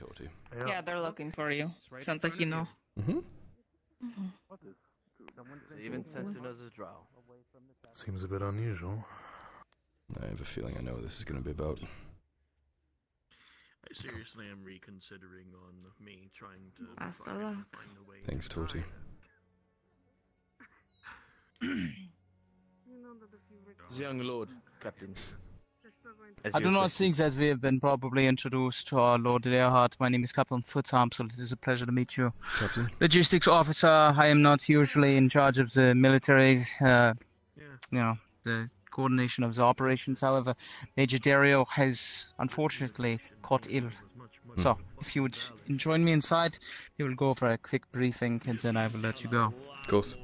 Torty. Yeah, they're looking for you. Right. Sounds like you know. Mm-hmm. They even sent another drow. Seems a bit unusual. I have a feeling I know what this is going to be about. I seriously am reconsidering on me trying to find a way. Thanks, Torty. Young Lord, Captain. I do not think that we have been properly introduced to our Lord Erhardt. My name is Captain Footsam, so it is a pleasure to meet you. Captain? Logistics officer, I am not usually in charge of the military's, you know, the coordination of the operations. However, Major Dario has unfortunately caught ill. So, if you would join me inside, we will go for a quick briefing and then I will let you go. Of course.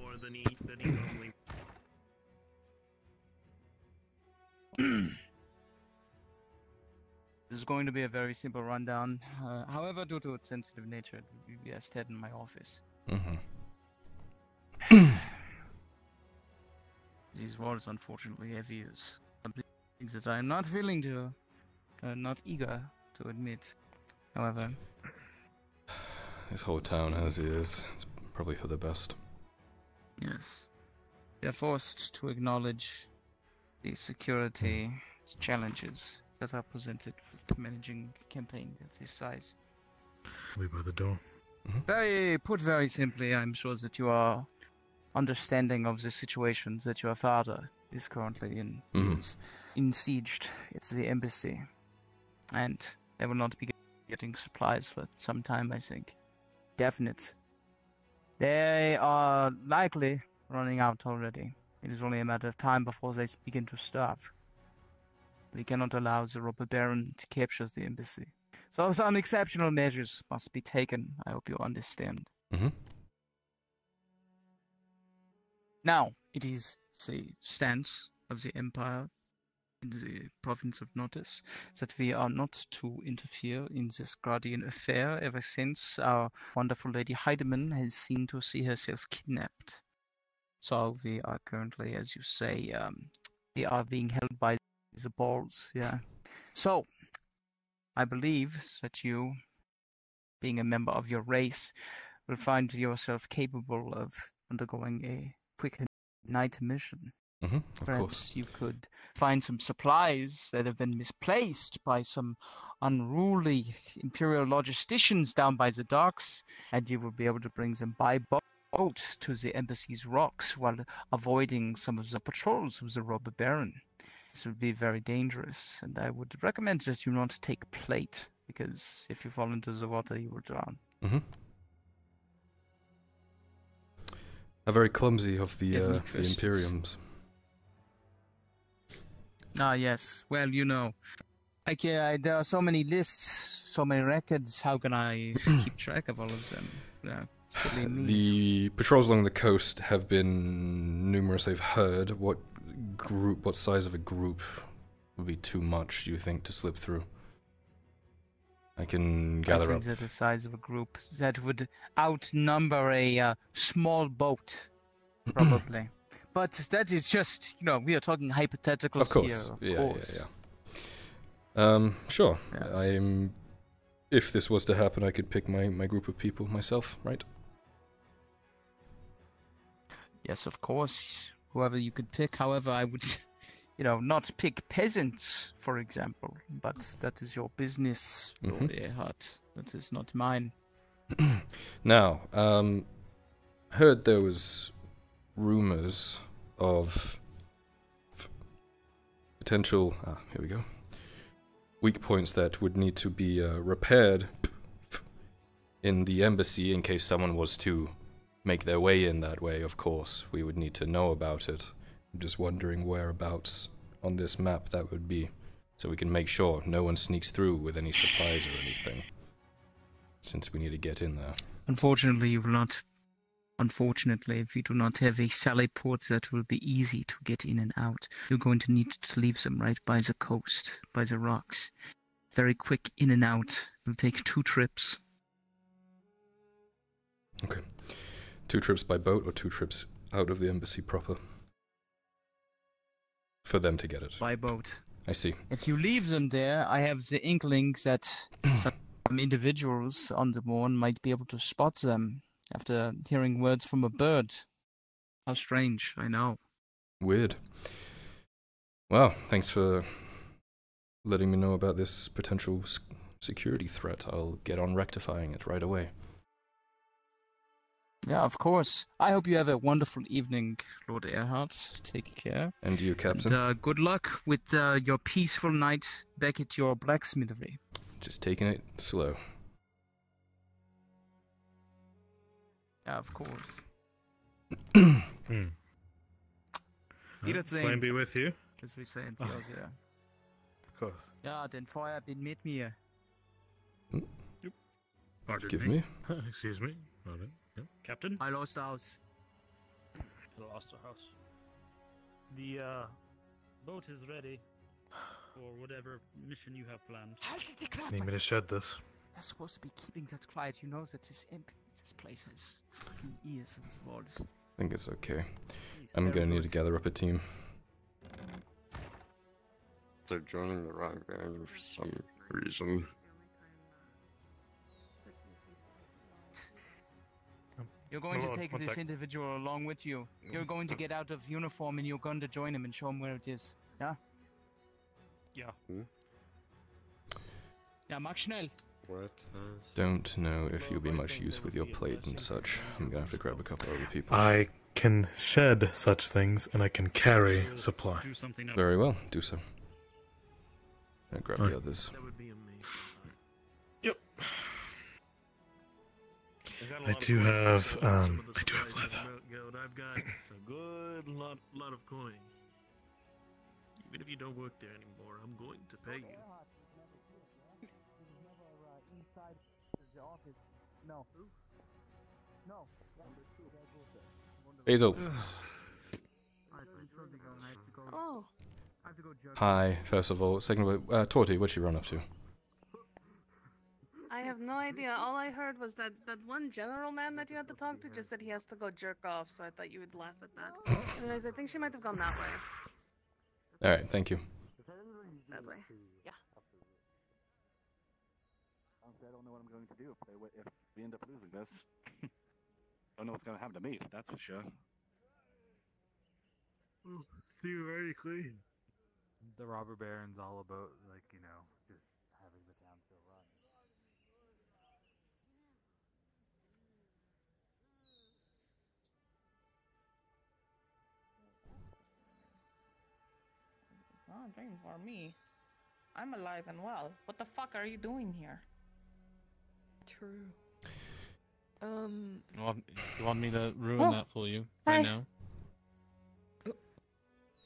This is going to be a very simple rundown. However, due to its sensitive nature, it will be best held in my office. These walls, unfortunately, have ears. Things that I am not willing to, not eager to admit. However, this whole town has ears. It's probably for the best. Yes, we are forced to acknowledge the security challenges that are presented with managing a campaign of this size. We by the door. Put very simply, I'm sure that you are understanding of the situation that your father is currently in. Is besieged. It's the embassy, and they will not be getting supplies for some time. I think definite. They are likely running out already. It is only a matter of time before they begin to starve. We cannot allow the Robber Baron to capture the embassy. So some exceptional measures must be taken. I hope you understand. Now, it is the stance of the Empire in the province of Notis that we are not to interfere in this Gradian affair ever since our wonderful Lady Heidemann has seemed to see herself kidnapped. So we are currently, as you say, we are being held by the balls, yeah. So, I believe that you, being a member of your race, will find yourself capable of undergoing a quick night mission. Perhaps you could find some supplies that have been misplaced by some unruly imperial logisticians down by the docks, and you will be able to bring them by boat to the embassy's rocks while avoiding some of the patrols of the Robber Baron. This would be very dangerous, and I would recommend that you not take plate, because if you fall into the water, you will drown. How very clumsy of the Imperiums. Ah, yes. Well, you know, there are so many lists, so many records. How can I keep track of all of them? Yeah. The patrols along the coast have been numerous, I've heard. What size of a group would be too much, do you think, to slip through? I can gather up. I think that the size of a group that would outnumber a small boat, probably. But that is just, you know, we are talking hypotheticals here, of course. Sure. Yes. If this was to happen, I could pick my group of people myself, right? Yes, of course. Whoever you could pick. However, I would, you know, not pick peasants, for example. But that is your business, Lord Erhardt. That is not mine. Now, heard there was rumors of potential... Ah, here we go. Weak points that would need to be repaired in the embassy in case someone was to make their way in that way, of course. We would need to know about it. I'm just wondering whereabouts on this map that would be, so we can make sure no one sneaks through with any supplies or anything, since we need to get in there. Unfortunately, you will not. Unfortunately, if you do not have a sally port, that will be easy to get in and out. You're going to need to leave them right by the coast, by the rocks. Very quick in and out. It'll take 2 trips. Okay. 2 trips by boat or 2 trips out of the embassy proper? For them to get it. By boat. I see. If you leave them there, I have the inkling that individuals on the morn might be able to spot them after hearing words from a bird. How strange, I know. Weird. Well, thanks for letting me know about this potential security threat. I'll get on rectifying it right away. Yeah, of course. I hope you have a wonderful evening, Lord Erhardt. Take care. And you, Captain. And, good luck with your peaceful night back at your blacksmithery. Just taking it slow. Yeah, of course. Flame be with you. As we say in Tales, yeah. Of course. Ja, den Feuer bin mit mir. Yep. Give me. Excuse me. Pardon. Yep. Captain? I lost the house. I lost the house. The boat is ready for whatever mission you have planned. Need me to shut this? You're supposed to be keeping that quiet. You know that this place has fucking ears and walls. I think it's okay. I'm gonna need to gather up a team. They're joining the wrong band for some reason. You're going to take this individual along with you. You're going to get out of uniform and you're going to join him and show him where it is. Yeah? Yeah. Hmm? Yeah, mach schnell. Don't know if you'll be much use with your plate and such. I'm gonna have to grab a couple other people. I can shed such things and I can carry supply. Very well, do so. I'll grab the others. That would be amazing. Yep. I do have leather. I've got a good lot of coin. Even if you don't work there anymore, I'm going to pay you. Basil. Oh. Hi, first of all. Second of all, Torty, what'd she run off to? I have no idea. All I heard was that one general man that you had to talk to just said he has to go jerk off, so I thought you would laugh at that. Anyways, I think she might have gone that way. Alright, thank you. That way. Yeah. I don't know what I'm going to do if we end up losing this. I don't know what's going to happen to me, that's for sure. Well, theoretically, the Robber Baron's all about, like, you know, just having the town still run. Oh, drinking for me. I'm alive and well. What the fuck are you doing here? True. You want me to ruin that for you right now? Do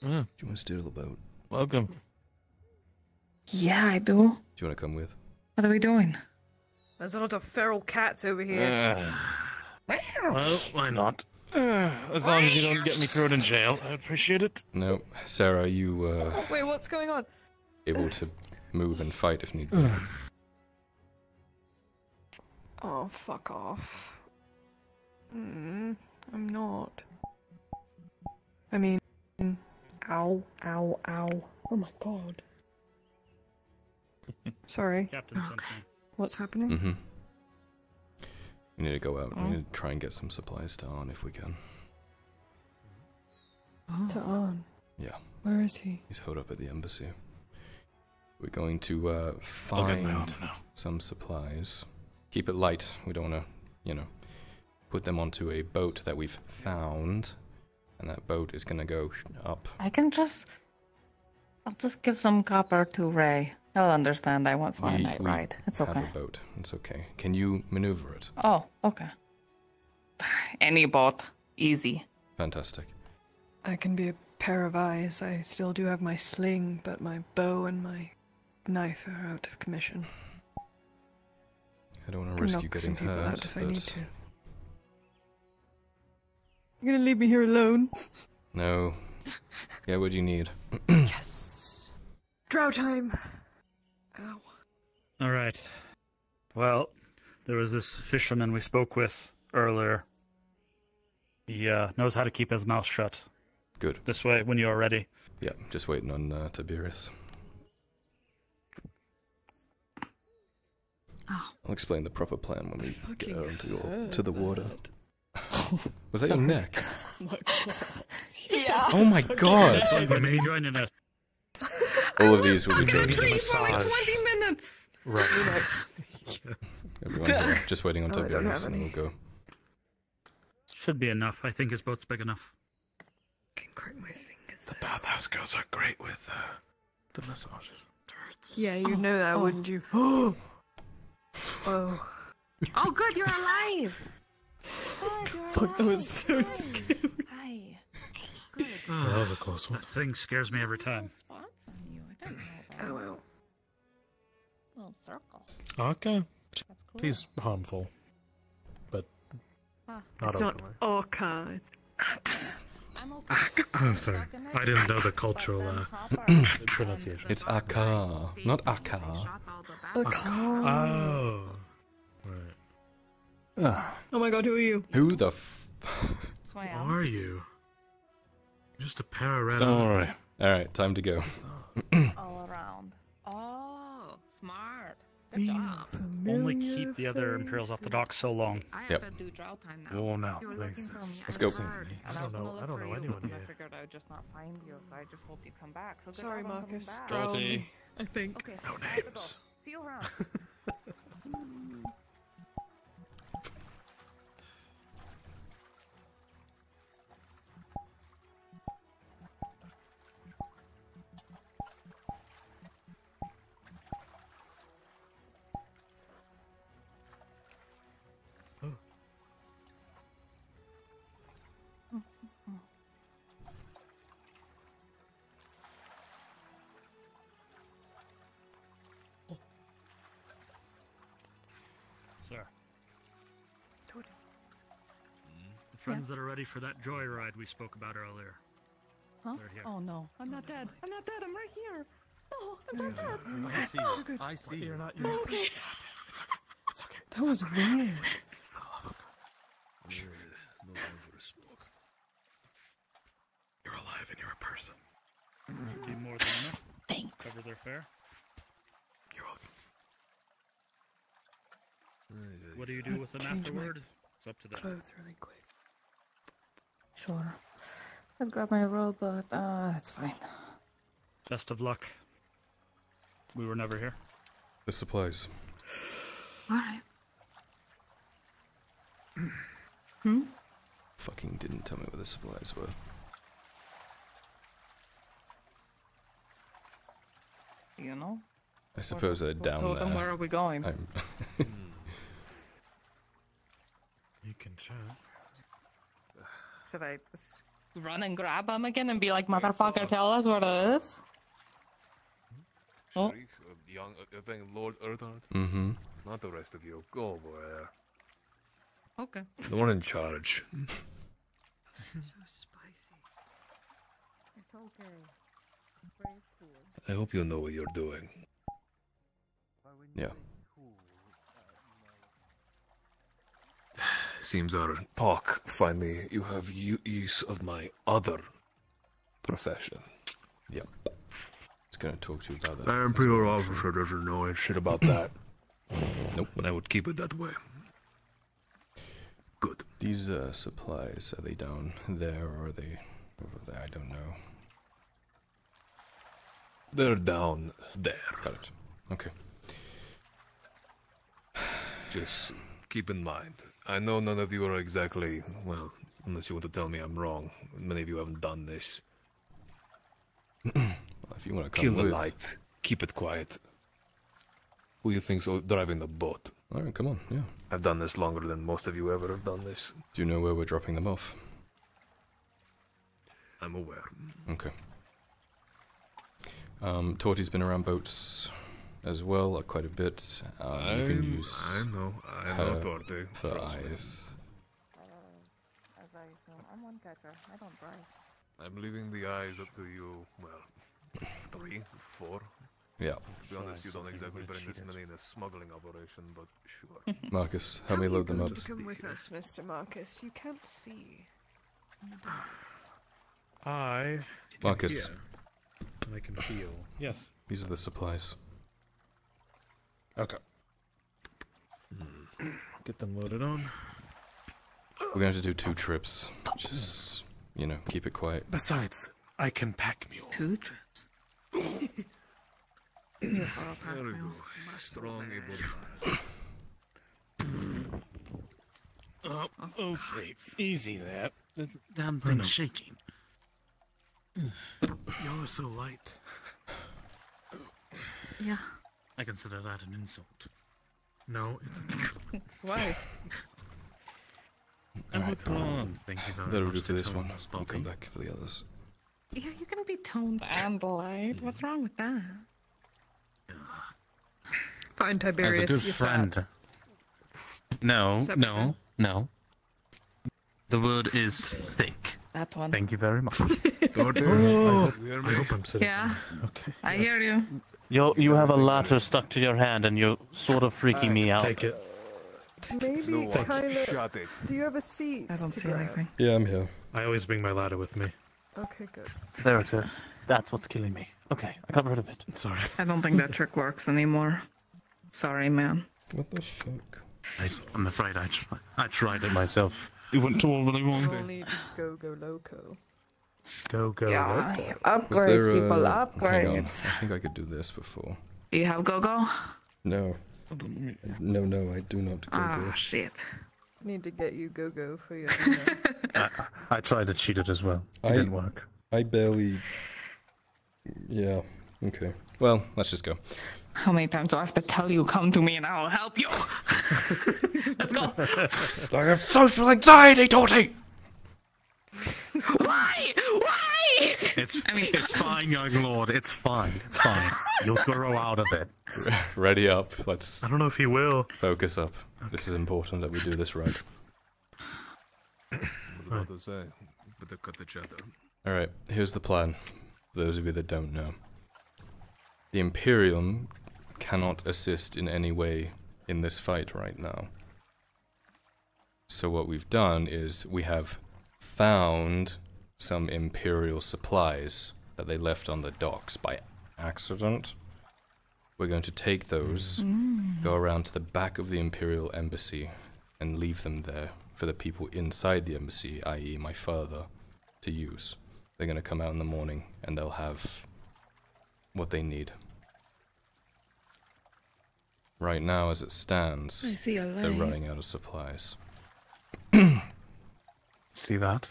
you want to steal the boat? Welcome. Yeah, I do. Do you want to come with? What are we doing? There's a lot of feral cats over here. Well, why not? As long as you don't get me thrown in jail, I appreciate it. No, Sarah, you wait, what's going on? Able to move and fight if need be. Oh, fuck off. I'm not. I mean... Ow, ow, ow. Oh my god. Sorry. Captain something. What's happening? We need to go out. We need to try and get some supplies to Arn if we can. Oh. To Arn? Yeah. Where is he? He's holed up at the embassy. We're going to find some supplies. Keep it light. We don't want to, you know, put them onto a boat that we've found, and that boat is going to go up. I'll just give some copper to Ray. He'll understand. I won't find that right. It's okay. We have a boat. It's okay. Can you maneuver it? Oh, okay. Any boat, easy. Fantastic. I can be a pair of eyes. I still do have my sling, but my bow and my knife are out of commission. I don't want to risk you getting hurt, but... You're gonna leave me here alone? No. Yeah, what do you need? Yes! Drow time! Ow. Alright. Well, there was this fisherman we spoke with earlier. He knows how to keep his mouth shut. Good. This way, when you're ready. Yeah, just waiting on Tiberius. Oh. I'll explain the proper plan when we get her to the water. Was that your neck? Yeah. Oh my god! All of these will be drugged in massage. 20 minutes. Right. Yes. Everyone just waiting on Tiberius and we'll go. Should be enough. I think his boat's big enough. I can crack my fingers. The bathhouse girls are great with the massages. Yeah, you know that, wouldn't you? Oh. Oh, good, you're alive. Fuck, that was so scary. Hi. Good. Oh, that was a close one. That thing scares me every time. Spots on you. I don't know about little circle. Arca, cool. She's harmful, but not it's not Arca. It's Arca. I'm okay. Arca. Oh, sorry. I didn't know the cultural pronunciation. It's Aka, not Aka. Oh. Right. Oh my god, who are you? Who the f... Who are you? Just a parrot. Alright, time to go. All around. Oh, smart. Good job. Only keep the other Imperials off the dock so long. I have to do drow time now. Oh no, let's go. I don't know anyone here. I figured I would just not find you, so I just hope you come back. So sorry, Marcus. Torty. I think. Okay. No names. See you around. Friends that are ready for that joyride we spoke about earlier. Huh? Here. Oh no, I'm not dead. I'm not dead. I'm right here. No, I'm not dead. I see you. You're not. You're okay. It's okay. It's okay. That was weird. You're alive and you're a person. Should be more than enough. Thanks. Cover their fare. You're welcome. What do you do with them afterward? It's up to them. Clothes really quick. Sure. I'll grab my robe, but that's fine. Best of luck. We were never here. The supplies. Alright. Fucking didn't tell me where the supplies were. You know? I suppose they're down there. So then where are we going? You can check. Should I run and grab him again and be like, motherfucker, tell us what it is? Oh. Young, Lord Erhardt. Mm-hmm. Not the rest of you. Go over there. Okay. The one in charge. So spicy. It's okay. Very cool. I hope you know what you're doing. Yeah. Seems our talk, finally, you have use of my other profession. Yep. I was going to talk to you about that. Our Imperial officer doesn't know shit about that. Nope. And I would keep it that way. Good. These supplies, are they down there or are they over there? I don't know. They're down there. Got it. Okay. Just keep in mind. I know none of you are exactly, well, unless you want to tell me I'm wrong. Many of you haven't done this. Well, if you want to come kill the light, keep it quiet. Who you think's driving the boat? All right, come on, yeah. I've done this longer than most of you ever have done this. Do you know where we're dropping them off? I'm aware. Okay. Torty's been around boats as well, quite a bit. You can use I know Torty. For eyes. I'm one catcher, I don't drive. I'm leaving the eyes up to you, well, 3, 4. Yeah. To be honest, you don't exactly bring this many in a smuggling operation, but sure. Marcus, help me load them up. Come with us, Mr. Marcus, you can't see. Marcus. And I can feel. Yes. These are the supplies. Okay. Get them loaded on. We're going to have to do 2 trips. Just, you know, keep it quiet. Besides, I can pack mule. 2 trips? Oh, okay. Easy there. That damn thing's shaking. You're so light. Yeah. I consider that an insult. No, it's not. Why? That'll do for this one. We'll come back for the others. Yeah, you can be toned and light. What's wrong with that? Fine, Tiberius. As a good friend. Fat. No, no, no. The word is thick. That one. Thank you very much. Oh, I hope I'm sitting. Yeah. Okay. I hear you. You have a ladder stuck to your hand, and you're sort of freaking me out. Take it. Maybe no, Kyler, do you have a seat? I don't see anything. Yeah, I'm here. I always bring my ladder with me. Okay, good. There it is. That's what's killing me. Okay, I got rid of it. Sorry. I don't think that trick works anymore. Sorry, man. What the fuck? I'm afraid I tried it myself. It went totally wrong. Go loco. Go yeah, loco. Upgrades, people, upgrades. I think I could do this before. Do you have go-go? No. No, I do not go-go. Ah, shit. Need to get you go-go for your... I tried to cheat it as well. It didn't work. I barely... Yeah, okay. Well, let's just go. How many times do I have to tell you, come to me and I'll help you? Let's go. I have social anxiety, Torty! Why? Why? It's fine, young lord. It's fine. It's fine. You'll grow out of it. Ready up. Let's... I don't know if he will. Focus up. Okay. This is important that we do this right. Alright, here's the plan. For those of you that don't know. The Imperium cannot assist in any way in this fight right now. So what we've done is we have found some Imperial supplies that they left on the docks by accident. We're going to take those, go around to the back of the Imperial Embassy, and leave them there for the people inside the embassy, i.e. my father, to use. They're going to come out in the morning and they'll have what they need. Right now, as it stands, they're running out of supplies. See that?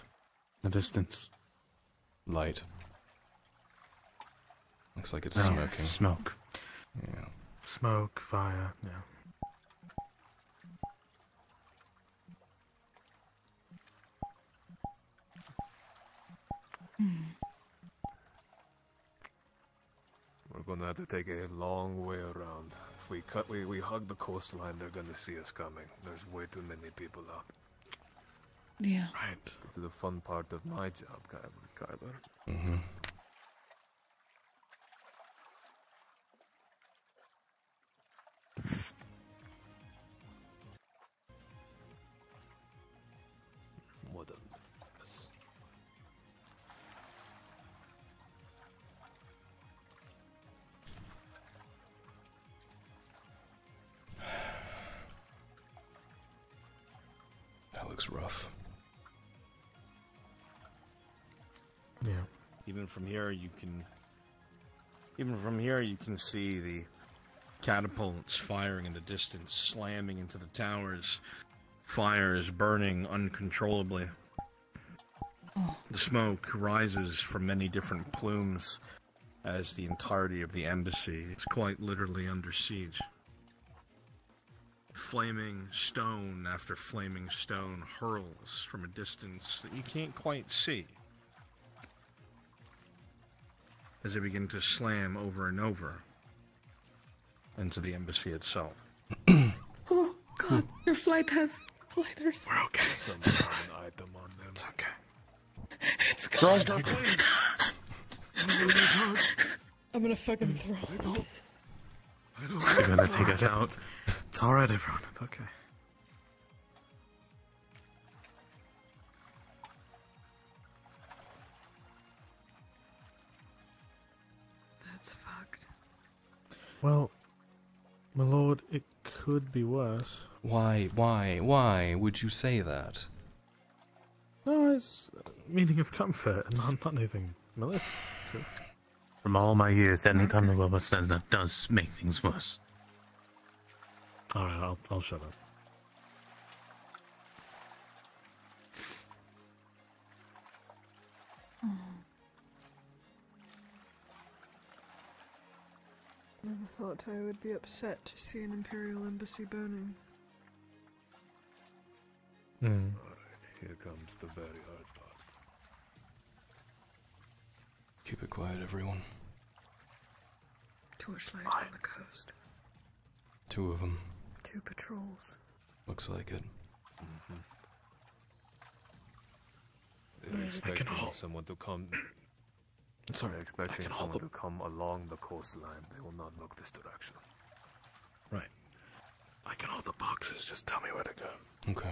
The distance. Light. Looks like it's smoking. Smoke. Yeah. Smoke, fire, yeah. We're gonna have to take a long way around. If we cut, we hug the coastline, they're gonna see us coming. There's way too many people out. Yeah. Right. This is the fun part of my job, Kyler. Mm-hmm. What a mess. That looks rough. Yeah. Even from here you can see the catapults firing in the distance, slamming into the towers. Fire is burning uncontrollably. The smoke rises from many different plumes as the entirety of the embassy is quite literally under siege. Flaming stone after flaming stone hurls from a distance that you can't quite see, as they begin to slam over and over into the embassy itself. Oh, God, your flight has gliders. We're okay. Eyed them on them. It's okay. It's gone. I'm gonna fucking throw it. They're gonna take us out. It's alright, everyone. It's okay. Well, my lord, it could be worse. Why would you say that? No, it's a meaning of comfort and not anything malicious. From all my years, any time the robber says that does make things worse. Alright, I'll shut up. Never thought I would be upset to see an Imperial Embassy burning. Mm. Alright, here comes the very hard part. Keep it quiet, everyone. Torchlight on the coast. Two of them. Two patrols. Looks like it. Mm-hmm. They're expecting someone to come... Sorry, they're expecting someone to come along the coastline. They will not look this direction. Right. I can hold the boxes. Just tell me where to go. Okay.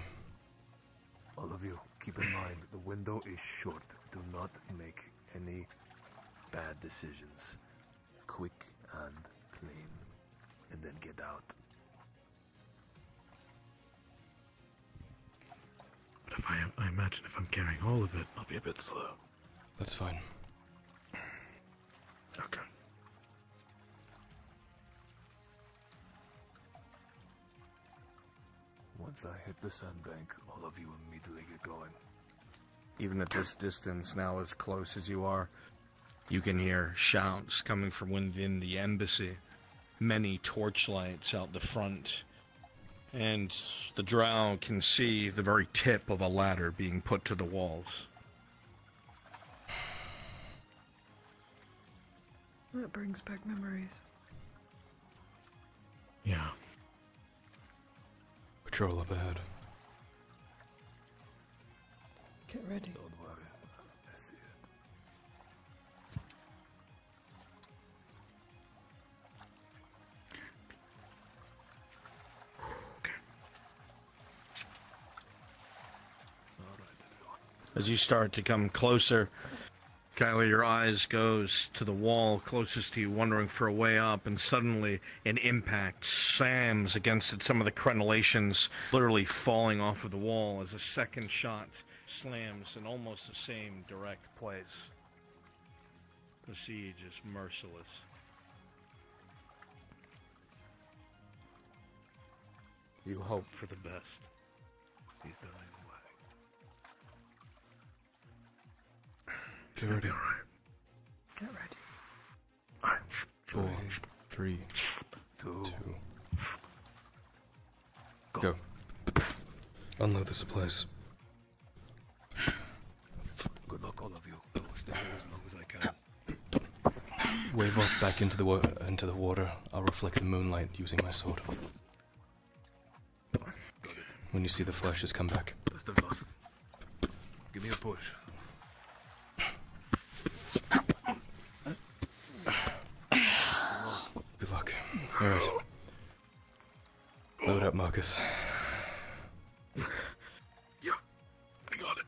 All of you, keep in mind, the window is short. Do not make any bad decisions. Quick and clean. And then get out. But if I imagine if I'm carrying all of it, I'll be a bit slow. That's fine. Okay. Once I hit the sandbank, all of you immediately get going. Even at this distance, now as close as you are, you can hear shouts coming from within the embassy. Many torchlights out the front, and the drow can see the very tip of a ladder being put to the walls. That brings back memories. Yeah. Patrol up ahead. Get ready. Don't worry. I see it. Okay. All right, everyone. As you start to come closer, Kyler, your eyes goes to the wall closest to you, wondering for a way up, and suddenly an impact slams against it, some of the crenellations literally falling off of the wall as a second shot slams in almost the same direct place. The siege is merciless. You hope for the best. He's done it. It's gonna be alright. Get ready. 5, 4, 3, 2, 1. Go. Unload the supplies. Good luck, all of you. I'll stay here as long as I can. Wave off back into the water. I'll reflect the moonlight using my sword. Got it. When you see the flashes come back. Best of luck. Give me a push. Good luck. Alright. Load up, Marcus. Yeah, I got it.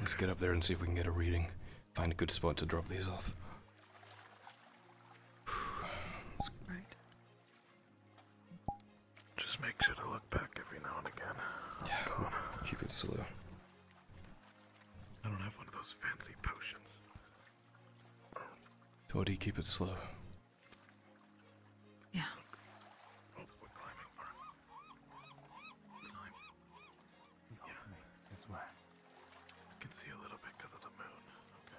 Let's get up there and see if we can get a reading. Find a good spot to drop these off. Right. Just make sure to look back every now and again. Yeah, we'll keep it slow. I don't have one of those fancy potions. Torty, keep it slow. Yeah. Oh, we're climbing for it. Climb. Yeah. This way. I can see a little bit because of the moon. Okay.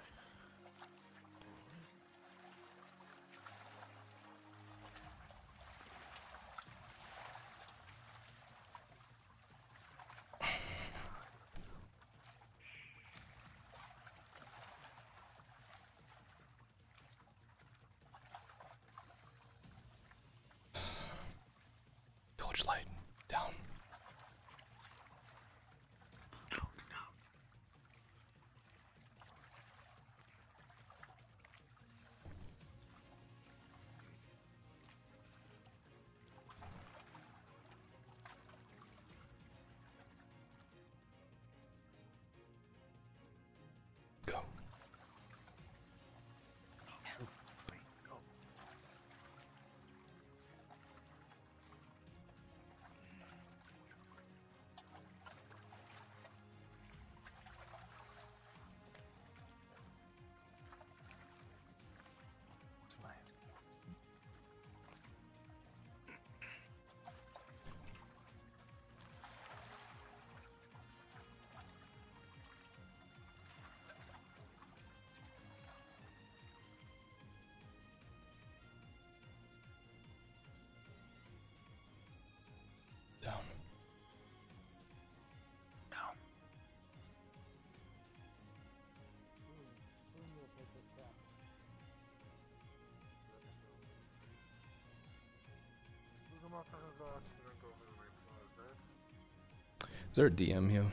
Is there a DM here?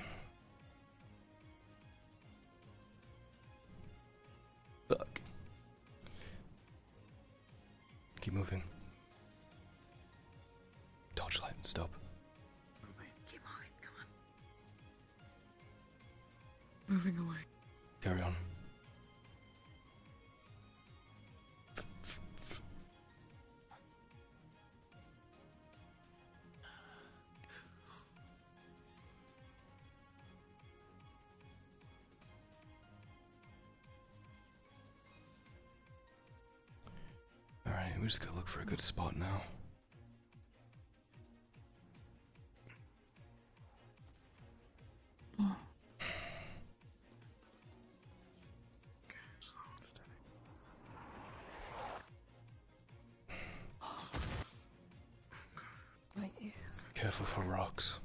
Fuck. Keep moving. Torchlight, stop. Moving. Keep moving, come on. Moving away. Carry on. We just gotta look for a good spot now. Oh. My ears. Careful for rocks.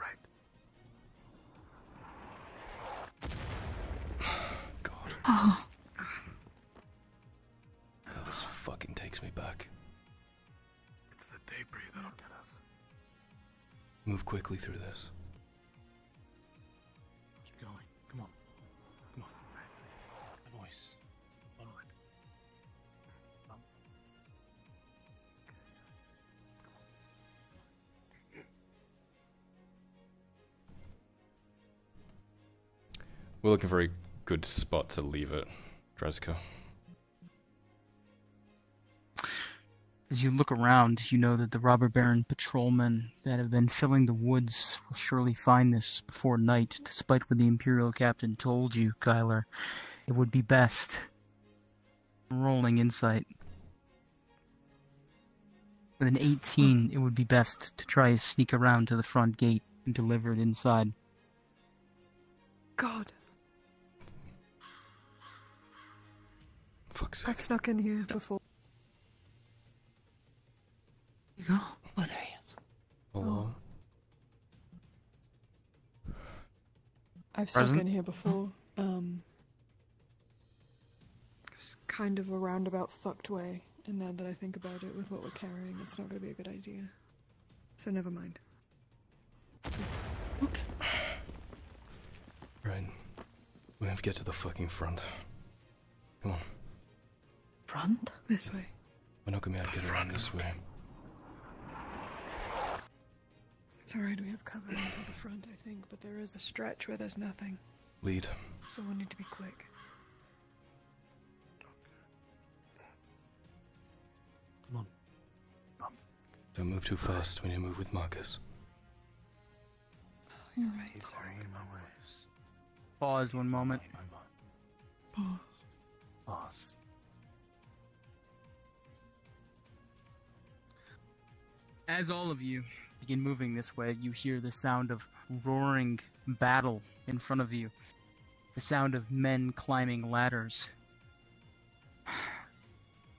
Right. God. Oh. Me back. It's the debris that'll get us. Move quickly through this. Keep going. Come on. Come on. The voice. Follow it. Come on. We're looking for a good spot to leave it, Drezka. As you look around, you know that the Robber Baron patrolmen that have been filling the woods will surely find this before night, despite what the Imperial Captain told you, Kyler. It would be best. Rolling insight. With an 18, it would be best to try to sneak around to the front gate and deliver it inside. God. Fuck's sake. I've snuck in here before. Go. Oh, there he is. Hello. I've snuck in here before. It was kind of a roundabout fucked way, and now that I think about it with what we're carrying, it's not going to be a good idea. So never mind. Okay. Right. We have to get to the fucking front. Come on. Front? This way. We're not going to be able to get around this way. It's alright, we have cover until the front, I think, but there is a stretch where there's nothing. Lead. So we'll need to be quick. Come on. Don't move too fast, we need to move with Marcus. Oh, you're right. He's carrying in my ways. Pause one moment. Pause. Pause. As all of you begin moving this way, you hear the sound of roaring battle in front of you. The sound of men climbing ladders.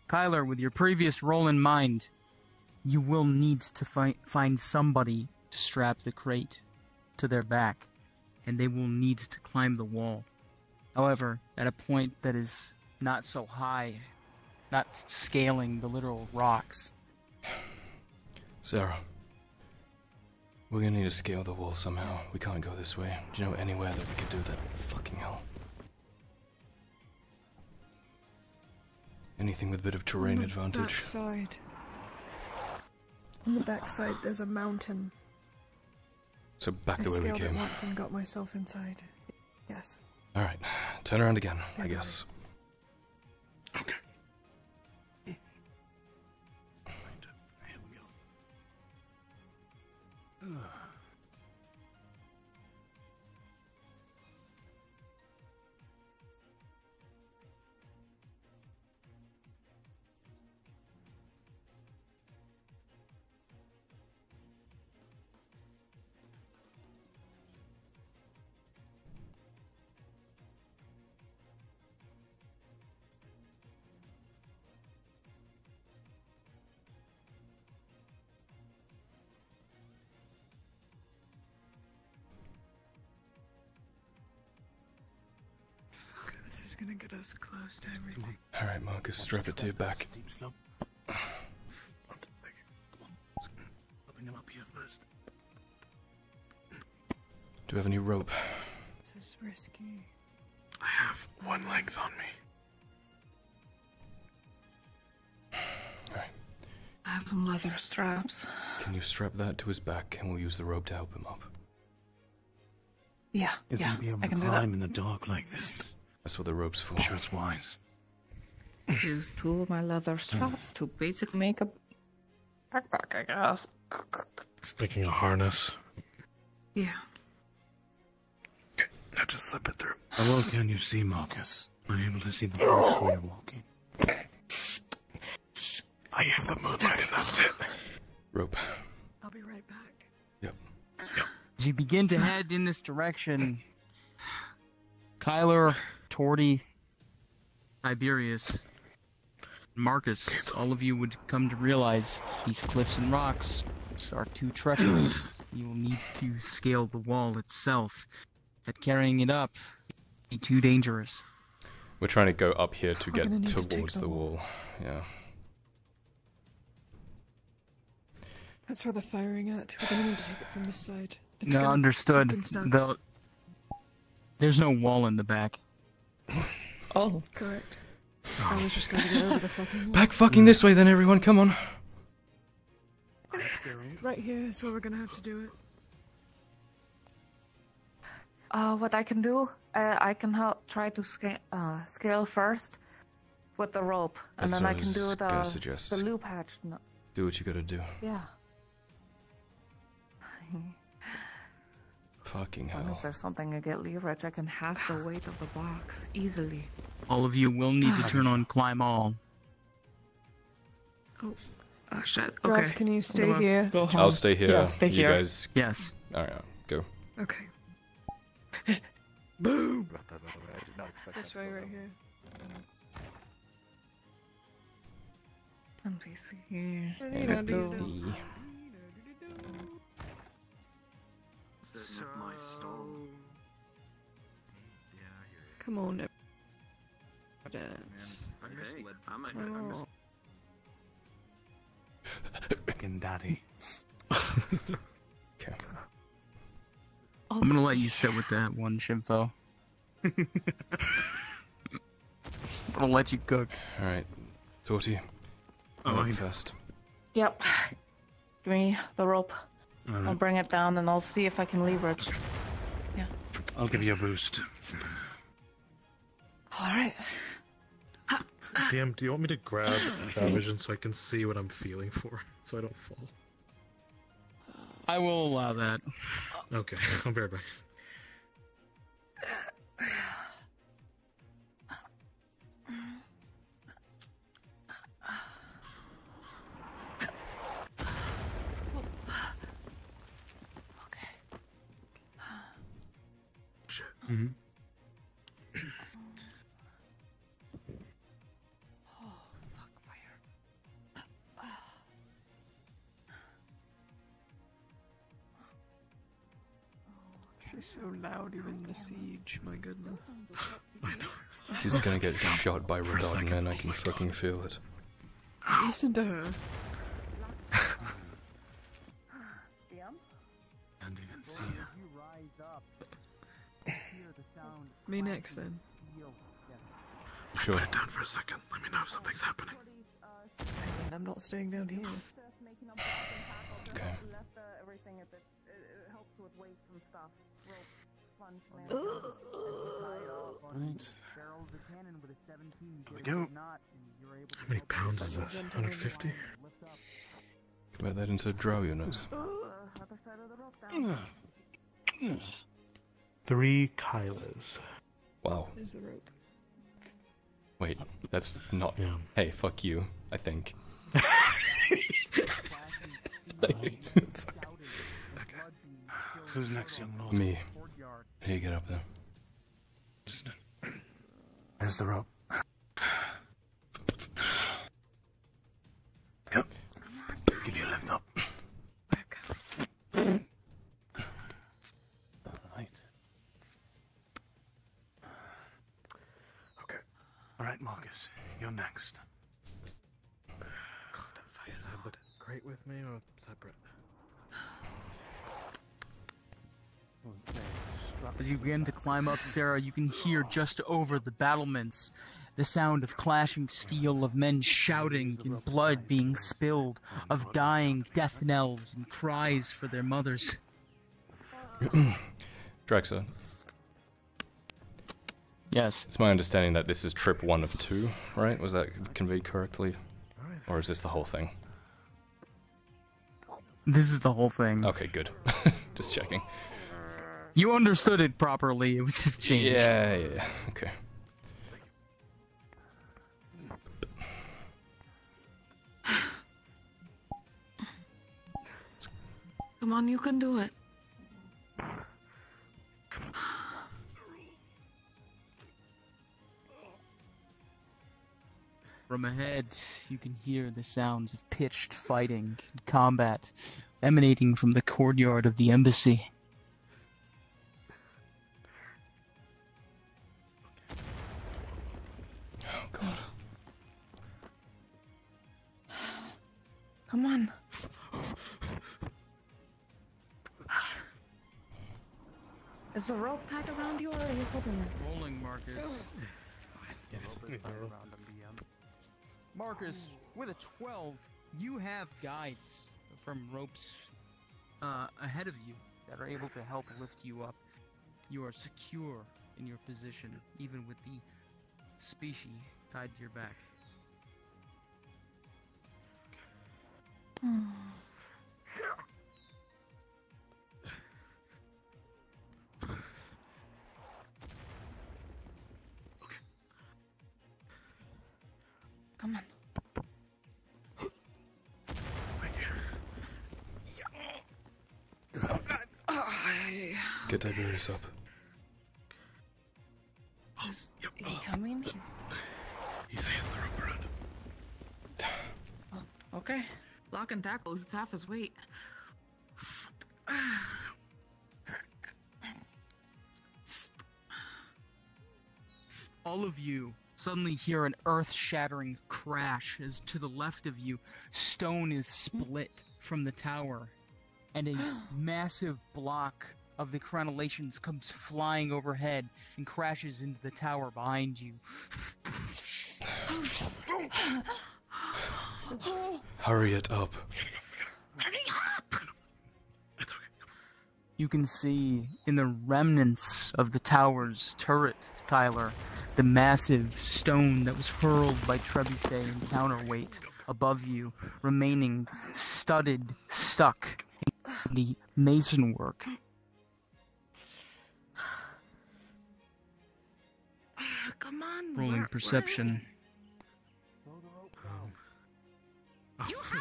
Kyler, with your previous role in mind, you will need to find somebody to strap the crate to their back, and they will need to climb the wall. However, at a point that is not so high, not scaling the literal rocks. Sarah. We're gonna need to scale the wall somehow. We can't go this way. Do you know anywhere that we could do that? Fucking hell. Anything with a bit of terrain advantage. Backside. On the backside, there's a mountain. So back the way we came. I once and got myself inside. Yes. All right, turn around again. Okay. I guess. Okay. Gonna get us close to everything. All right, Marcus, strap it to your back. we have any rope. This is risky. I have one length on me. Alright. I have some leather straps. Can you strap that to his back and we'll use the rope to help him up? Yeah, if yeah, be able I can to climb in the dark like this. That's what the rope's for. Sure, it's wise. Use two of my leather straps to basically make a backpack, I guess. Sticking a harness. Yeah. Okay, now just slip it through. How well can you see, Marcus? Are you able to see the box where you're walking? I have the moonlight and that's it. Rope. I'll be right back. Yep. Yep. As you begin to head in this direction, Kyler, Torty, Tiberius, Marcus, all of you would come to realize these cliffs and rocks are too treacherous. You will need to scale the wall itself, but carrying it up would be too dangerous. We're trying to go up here to get towards the wall. Yeah. That's where they're firing at. We're going to need to take it from this side. It's no, understood. There's no wall in the back. Oh, correct. I was just going to get over the fucking wall. Back fucking this way then, everyone. Come on. Right here is where we're going to have to do it. What I can do, I can help try to scale first with the rope. And that's then I can do the loop hatch. No. Do what you gotta do. Yeah. Fucking hell. Unless there's something I get leverage, I can half the weight of the box easily. All of you will need to turn on climb all. Oh, oh shit. Okay. Ross, can you stay here? Go home. I'll stay here. Yeah, stay here. You guys. Yes. Alright, go. Okay. Boom! This way, right here. NPC. Come on, dance. Fucking daddy. Okay. I'm gonna let you sit with that one, Shimfo. I'll let you cook. All right, Torty. I'm first. Yep. Give me the rope. I'll bring it down and I'll see if I can leverage. Yeah. I'll give you a boost. Alright. DM, do you want me to grab vision so I can see what I'm feeling for? So I don't fall. I will allow that. Okay, I'll be right back. Mm-hmm. Oh, fuck, fire. She's so loud even in the siege, my goodness. I know. She's gonna get shot by Redard, and then I can fucking feel it. Listen to her. And even see her. Me next, then. Sure. Put it down for a second. Let me know if something's happening. I'm not staying down here. Okay. There we go. How many pounds is that? 150? Convert that into drow units. 3 Kylos. Wow. There's the rope. Wait, that's not... Yeah. Hey, fuck you, I think. Who's next, young lord? Me. Here, you get up there. There's the rope. Yep. Give you a lift up. Alright, Marcus, you're next. God, that fire's out. Is that the crate with me or separate? Okay. As you begin to climb up, Sarah, you can hear just over the battlements the sound of clashing steel, of men shouting and blood being spilled, of dying death knells and cries for their mothers. Drexler. Yes. It's my understanding that this is trip 1 of 2, right? Was that conveyed correctly? Or is this the whole thing? This is the whole thing. Okay, good. Just checking. You understood it properly, it was just changed. Yeah, yeah, okay. Come on, you can do it. From ahead, you can hear the sounds of pitched fighting and combat emanating from the courtyard of the embassy. Oh, God. Come on. Is the rope tied around you, or are you holding it? Rolling, Marcus. Marcus, with a 12, you have guides from ropes ahead of you that are able to help lift you up. You are secure in your position, even with the species tied to your back. Come on. Get Tiberius up. Is he coming? He says they're up around him. Oh, okay. Block and tackle, he's half his weight. All of you suddenly hear an earth-shattering crash as to the left of you, stone is split from the tower, and a massive block of the crenellations comes flying overhead and crashes into the tower behind you. Hurry it up. Hurry up! It's okay. You can see in the remnants of the tower's turret, Kyler, the massive stone that was hurled by trebuchet and counterweight above you, remaining studded, stuck in the mason work. Come on, rolling perception.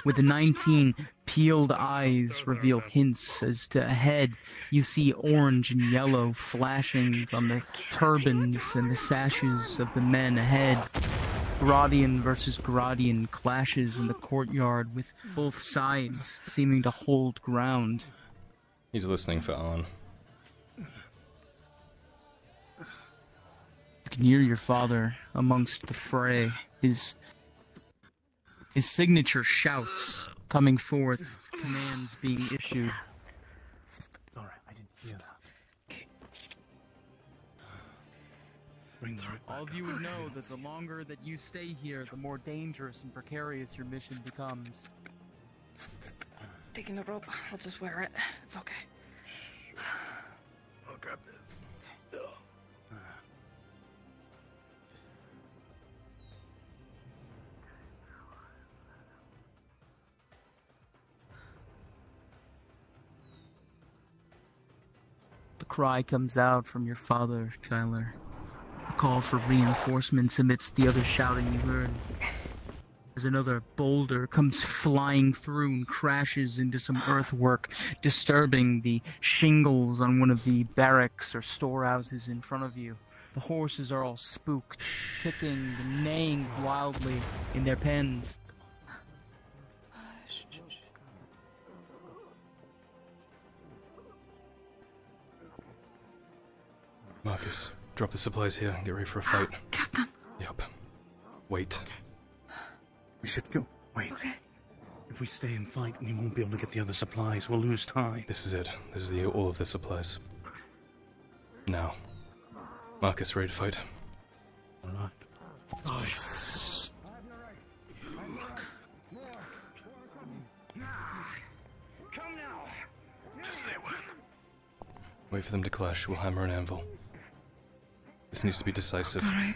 With the 19, peeled eyes reveal hints as to ahead you see orange and yellow flashing on the turbans and the sashes of the men ahead. Gradian versus Gradian clashes in the courtyard with both sides seeming to hold ground. He's listening for Arn. You can hear your father amongst the fray, his signature shouts coming forth, commands being issued. Alright, I didn't hear that. Bring the rope back. All of you would know that the longer that you stay here, the more dangerous and precarious your mission becomes. Taking the rope, I'll just wear it. It's okay. I'll grab this. Cry comes out from your father, Kyler. A call for reinforcements amidst the other shouting you heard, as another boulder comes flying through and crashes into some earthwork, disturbing the shingles on one of the barracks or storehouses in front of you. The horses are all spooked, kicking and neighing wildly in their pens. Marcus, drop the supplies here and get ready for a fight. Captain. Yep. Wait. Okay. We should go. Wait. Okay. If we stay and fight, we won't be able to get the other supplies. We'll lose time. This is it. This is all of the supplies. now. Marcus, ready to fight. All right. Wait for them to clash. We'll hammer an anvil. This needs to be decisive. All right.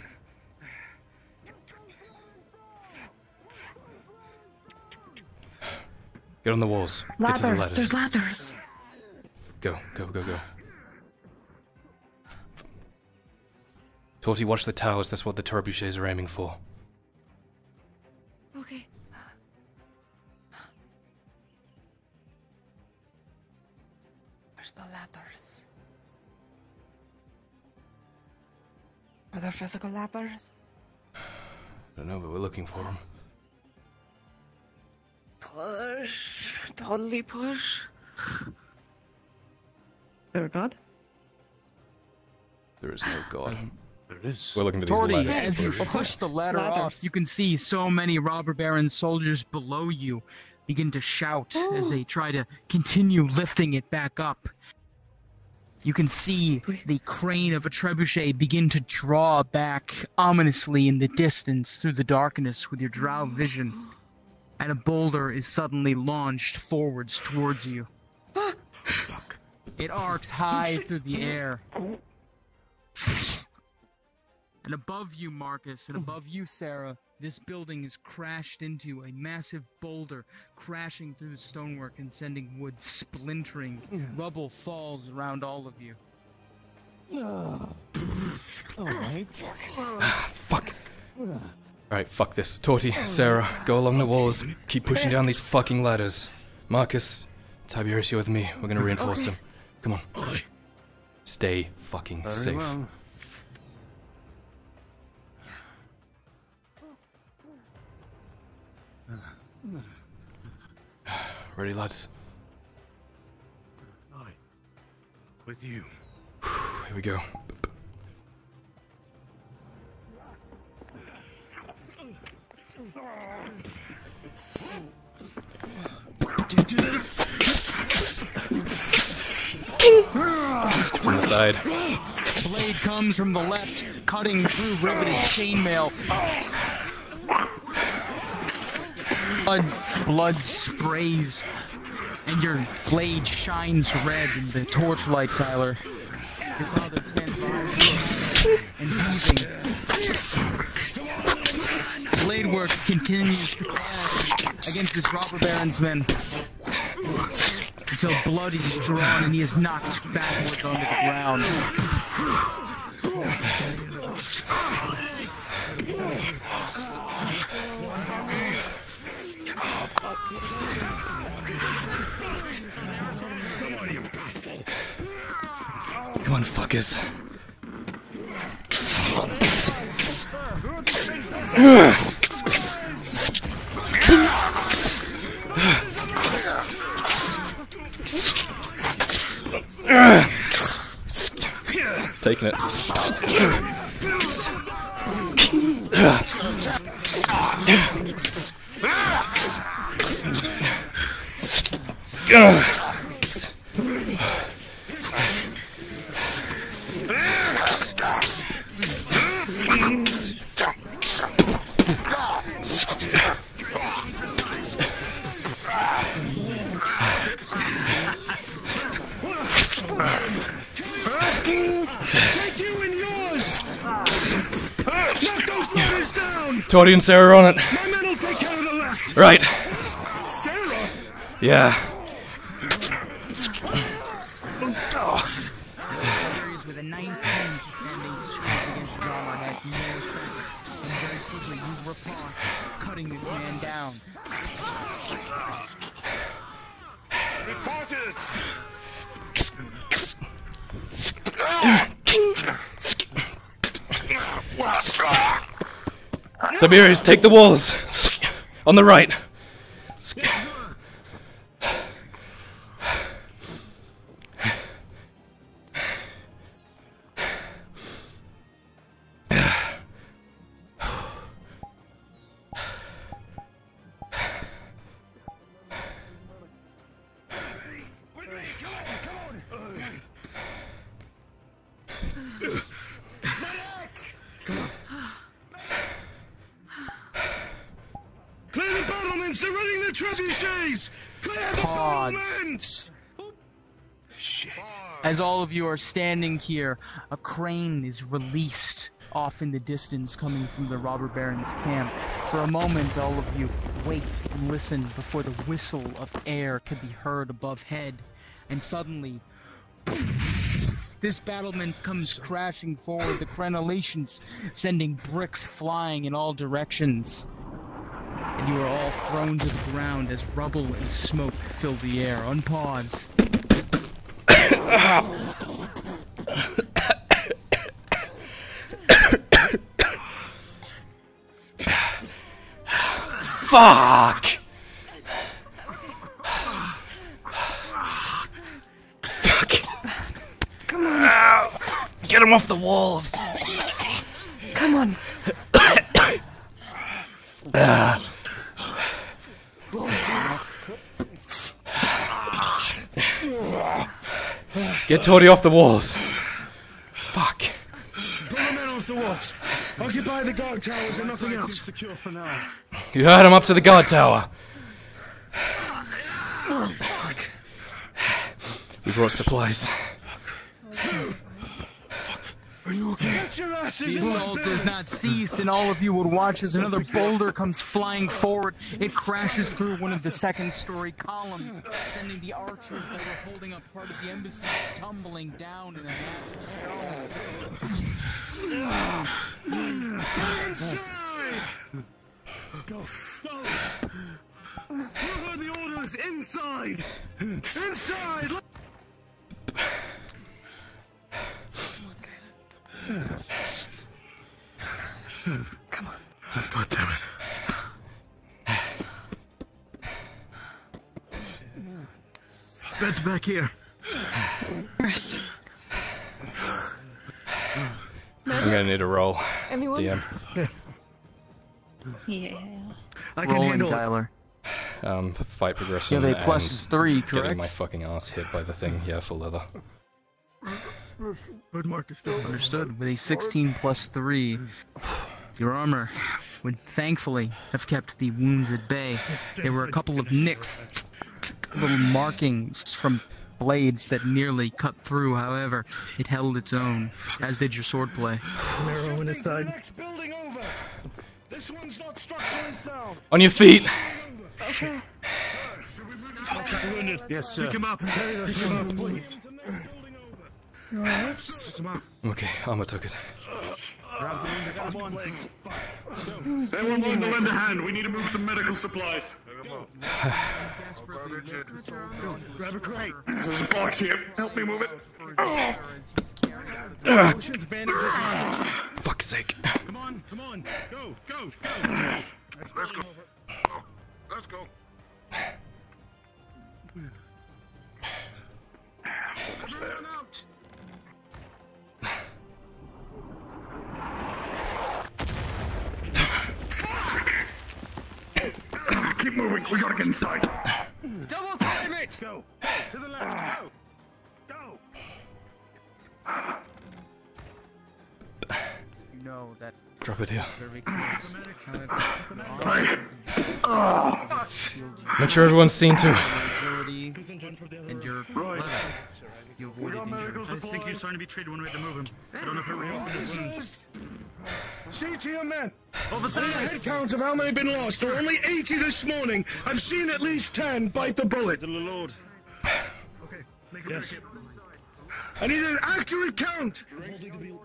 Get on the walls. Ladders. Get to the ladders. There's ladders. Go, go, go, go. Torty, watch the towers. That's what the trebuchets are aiming for. Okay. Where's the ladders? Are there physical ladders? I don't know, but we're looking for them. Push. Totally push. There a god? There is no god. There it is. We're looking at these ladders. Yeah, if you push the ladder off, you can see so many Robber Baron soldiers below you begin to shout as they try to continue lifting it back up. You can see the crane of a trebuchet begin to draw back ominously in the distance through the darkness with your drow vision. And a boulder is suddenly launched forwards towards you. Fuck. It arcs high through the air. And above you, Marcus, and above you, Sarah, this building is crashed into, a massive boulder crashing through the stonework and sending wood splintering. Rubble falls around all of you. Alright. Fuck. Alright, fuck this. Torty, Sarah, go along the walls. Keep pushing down these fucking ladders. Marcus, Tiberius, you're with me. We're gonna reinforce them. Come on. Stay fucking safe. Well. Ready, lads? Aye. With you. Here we go. On the side. Blade comes from the left, cutting through riveted chainmail. Blood sprays, and your blade shines red in the torchlight, Kyler. Your father stands by and moving. Blade work continues to crash against this Robber Baron's men. Until blood is drawn and he is knocked backwards onto the ground. Come on, fuckers. Taking it. Torty and Sarah are on it. My men will take care of the left. Right. Sarah? Yeah. Cutting this man down. Tiberius, take the walls! On the right! Come on. Clear the battlements! They're running the trebuchets! Clear the battlements! Shit. As all of you are standing here, a crane is released off in the distance coming from the Robber Baron's camp. For a moment, all of you wait and listen before the whistle of air can be heard above head, and suddenly this battlement comes crashing forward, the crenellations sending bricks flying in all directions. And you are all thrown to the ground as rubble and smoke fill the air. Unpause. Fuck! Fuck! Come on! Ow. Get him off the walls! Come on! Get Torty off the walls! Fuck! Bring the men off the walls! Occupy the guard towers and nothing else. Secure for now. You heard him, up to the guard tower. We brought supplies. Are you okay? The assault does not cease, and all of you would watch as another boulder comes flying forward. It crashes through one of the second-story columns, sending the archers that were holding up part of the embassy tumbling down in a massive storm. Go! Follow the orders inside! Inside! Come on. God damn it. Bed's back here. Rest. I'm gonna need a roll. Anyone? DM. Yeah. I can handle it. Kyler. Fight progression. Yeah, they plus 3, correct? Getting my fucking ass hit by the thing. Yeah, full leather. Where'd Marcus go? Understood. With a 16 plus 3, your armor would thankfully have kept the wounds at bay. There were a couple of nicks, little markings from blades that nearly cut through. However, it held its own, as did your swordplay. Narrow in his side. This one's not structurally sound. On your feet. Okay. Yes, sir. Pick him up. Pick him up, please. Okay, Arma took it. Everyone willing to lend a hand, we need to move some medical supplies. Grab a crate. There's a box here, help me move it. Fuck's sake. Come on, go, go, go. Let's go. Let's go. What's there? Keep moving, we gotta get inside. Double time it! Go! To the left, go! Go! You know that. Drop it here. Make sure everyone's seen too. And your right. You think he's trying to be treated one way to move him. I don't know if it really. See to your men. Officer, I had count of how many been lost. There were only 80 this morning. I've seen at least 10 bite the bullet. The Lord. Okay, make a yes. I need an accurate count.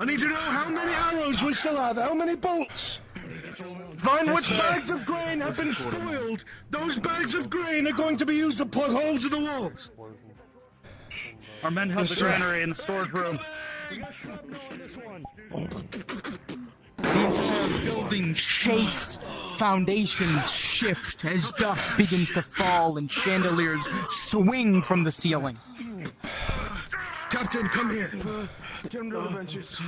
I need to know how many arrows we still have, how many bolts. Find which bags of grain have been spoiled. Those bags of grain are going to be used to plug holes in the walls. Our men have the granary in the storage room. The entire building shakes, foundations shift as dust begins to fall and chandeliers swing from the ceiling. Captain, come here. Get him to the benches.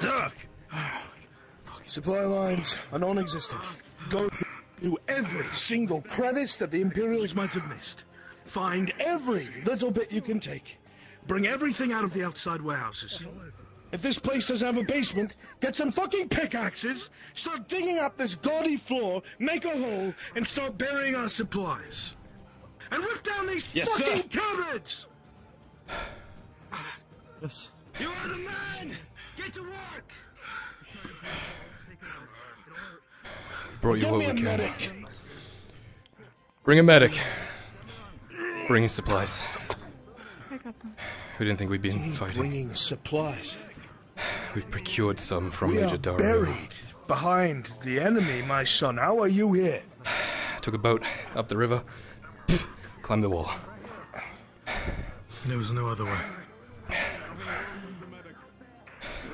Duck! Supply lines are non-existent. Go through every single crevice that the Imperials might have missed. Find every little bit you can take. Bring everything out of the outside warehouses. If this place doesn't have a basement, get some fucking pickaxes, start digging up this gaudy floor, make a hole, and start burying our supplies. And rip down these fucking turrets! Yes. You are the man! Get to work! Brought you what we can. Bring a medic. Bringing supplies. I got them. We didn't think we'd been fighting. Bringing supplies. We've procured some from Major Dario. We are buried behind the enemy, my son. How are you here? Took a boat up the river. Climbed the wall. There was no other way.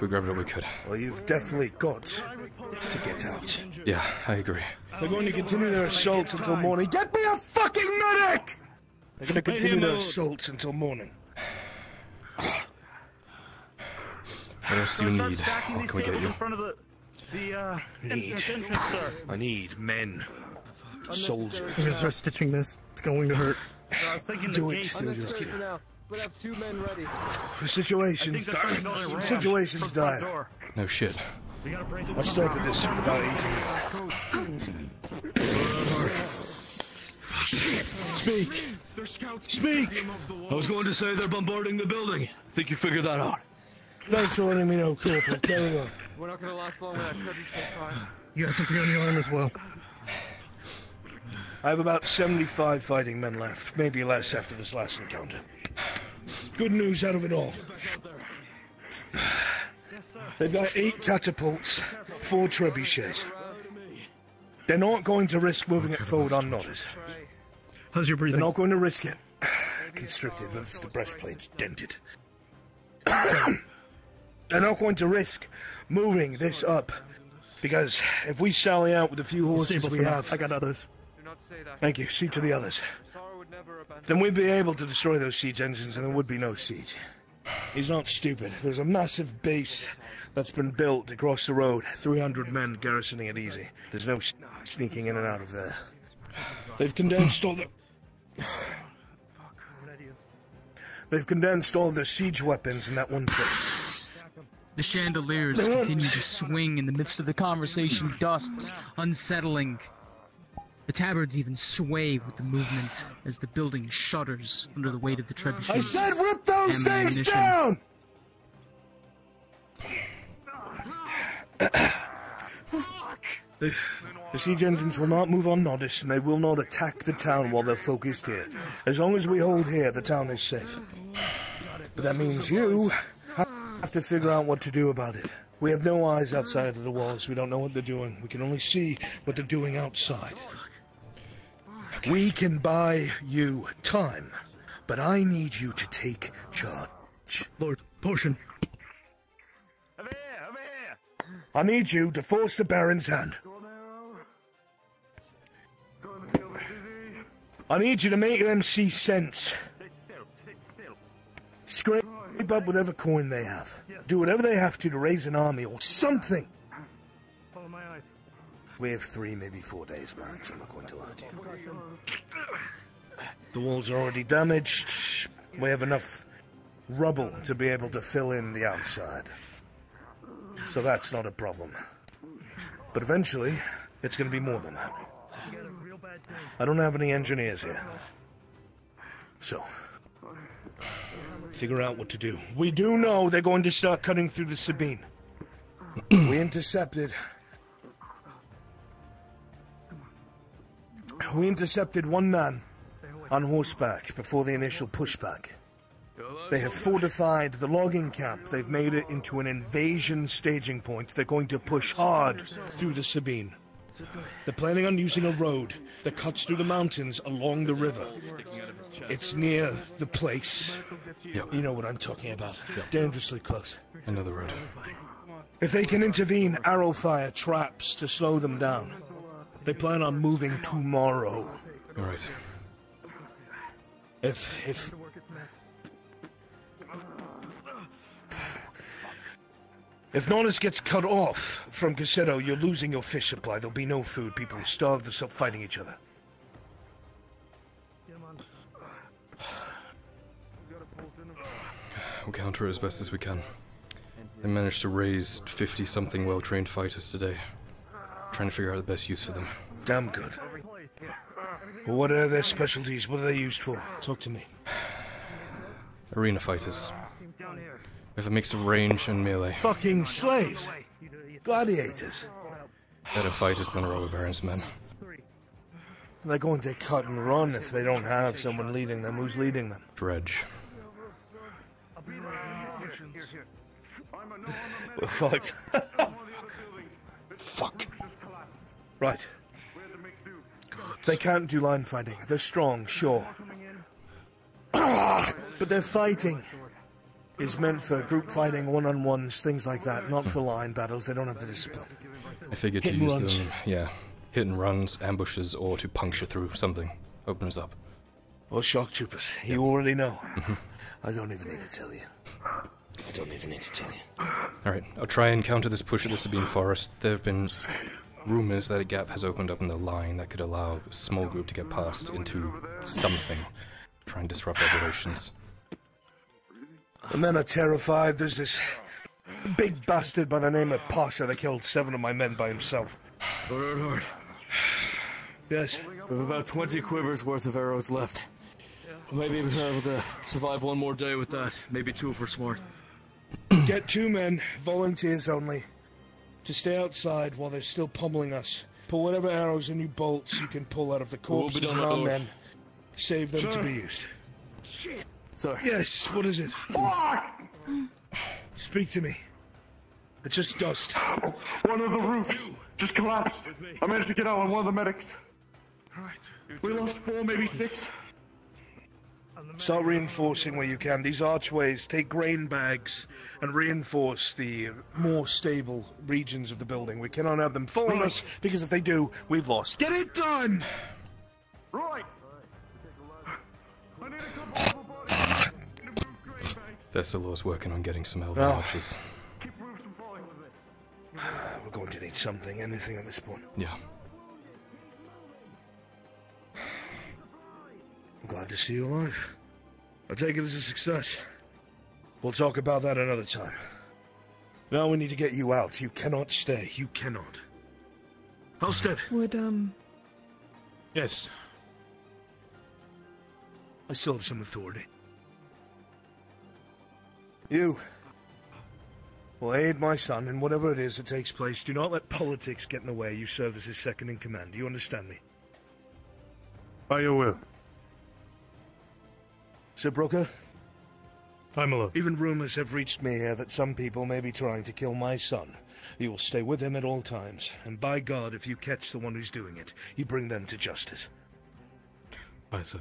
We grabbed what we could. Well, you've definitely got to get out. Yeah, I agree. They're going to continue their assault until morning. Get me a fucking medic! They're going to continue their assaults until morning. What else do you need? What can we get you? I need men. Soldiers. I'm gonna start stitching this. It's going to hurt. Do it. But have two men ready. The situation's dire. No shit. I started this about 18 years. Speak. Speak. I was going to say they're bombarding the building. I think you figured that out. Thanks for letting me know, Corporal. Carry on. We're not going to last long without tribute time. You got something on your arm as well. I have about 75 fighting men left, maybe less after this last encounter. Good news out of it all. They've got 8 catapults, 4 trebuchets. They're not going to risk moving it forward on Notis. How's your breathing? They're not going to risk it. Constricted, but it's the breastplate's dented. They're not going to risk moving this up, because if we sally out with the few horses we have... I got others. Thank you. See to the others. Then we'd be able to destroy those siege engines and there would be no siege. He's not stupid. There's a massive base that's been built across the road. 300 men garrisoning it easy. There's no sneaking in and out of there. They've condensed all the... They've condensed all the siege weapons in that one place. The chandeliers continue to swing in the midst of the conversation, dusts unsettling. The tabards even sway with the movement as the building shudders under the weight of the trebuchets. I said rip those things down! The siege engines will not move on Notis, and they will not attack the town while they're focused here. As long as we hold here, the town is safe. But that means you have to figure out what to do about it. We have no eyes outside of the walls. We don't know what they're doing. We can only see what they're doing outside. We can buy you time, but I need you to take charge. Lord, potion. Over here, over here. I need you to force the Baron's hand. I need you to make them see sense. Scrape up whatever coin they have. Do whatever they have to raise an army or something. Follow my eyes. We have 3, maybe 4 days, Max. I'm not going to lie to you. The walls are already damaged. We have enough rubble to be able to fill in the outside. So that's not a problem. But eventually, it's going to be more than that. I don't have any engineers here. So... figure out what to do. We do know they're going to start cutting through the Sabine. We intercepted. We intercepted one man on horseback before the initial pushback. They have fortified the logging camp. They've made it into an invasion staging point. They're going to push hard through the Sabine. They're planning on using a road that cuts through the mountains along the river. It's near the place. Yep. You know what I'm talking about. Yep. Dangerously close. Another road. If they can intervene, arrow fire traps to slow them down. They plan on moving tomorrow. All right. If Notis gets cut off from Cassetto, you're losing your fish supply. There'll be no food. People will starve. They'll stop fighting each other. We'll counter it as best as we can. They managed to raise 50-something well-trained fighters today. Trying to figure out the best use for them. Damn good. Well, what are their specialties? What are they used for? Talk to me. Arena fighters. We have a mix of range and melee. Fucking slaves! Gladiators! Better fighters than Robber Baron's men. They're going to cut and run if they don't have someone leading them. Who's leading them? Dredge. We're fucked. Fuck. Right. They can't do line fighting. They're strong, sure. But their fighting is meant for group fighting, one-on-ones, things like that, not for line battles. They don't have the discipline. I figured to use them, yeah. Hit and runs, ambushes, or to puncture through something. Open us up. Well, shock troopers, you already know. I don't even need to tell you. Alright, I'll try and counter this push at the Sabine Forest. There have been rumors that a gap has opened up in the line that could allow a small group to get past into something. Try and disrupt operations. The men are terrified. There's this big bastard by the name of Pasha that killed 7 of my men by himself. Lord Erhardt. Yes? We have about 20 quivers worth of arrows left. Maybe we'll be able to survive one more day with that. Maybe 2 if we're smart. Get 2 men, volunteers only, to stay outside while they're still pummeling us. Pull whatever arrows and new bolts you can pull out of the corpses and our men. Save them to be used. Shit. Sorry. Yes, what is it? Fuck! Speak to me. It's just dust. One of the roofs just collapsed. I managed to get out on one of the medics. We lost 4, maybe 6. Start reinforcing where you can. These archways, take grain bags and reinforce the more stable regions of the building. We cannot have them fall on us, because if they do, we've lost. Get it done! Right! Thessalor's working on getting some elven archers. We're going to need something, anything at this point. Yeah. I'm glad to see you alive. I take it as a success. We'll talk about that another time. Now we need to get you out. You cannot stay. You cannot. Halstead. Would, Yes. I still have some authority. You will aid my son in whatever it is that takes place. Do not let politics get in the way. You serve as his second in command. Do you understand me? I will. Sir Brooker? Hi, my lord. Even rumors have reached me here that some people may be trying to kill my son. You will stay with him at all times, and by God, if you catch the one who's doing it, you bring them to justice. Aye, sir.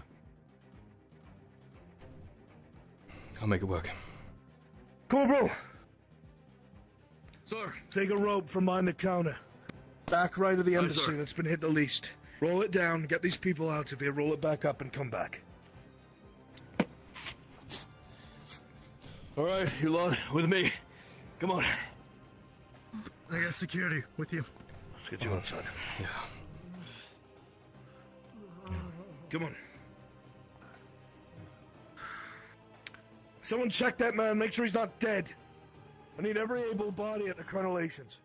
I'll make it work. Corporal! Sir! Take a rope from behind the counter. Back right of the embassy that's been hit the least. Roll it down, get these people out of here, roll it back up and come back. Alright, you lot, with me. Come on. I got security with you. Let's get you outside. Yeah. Come on. Someone check that man, make sure he's not dead. I need every able body at the crenellations.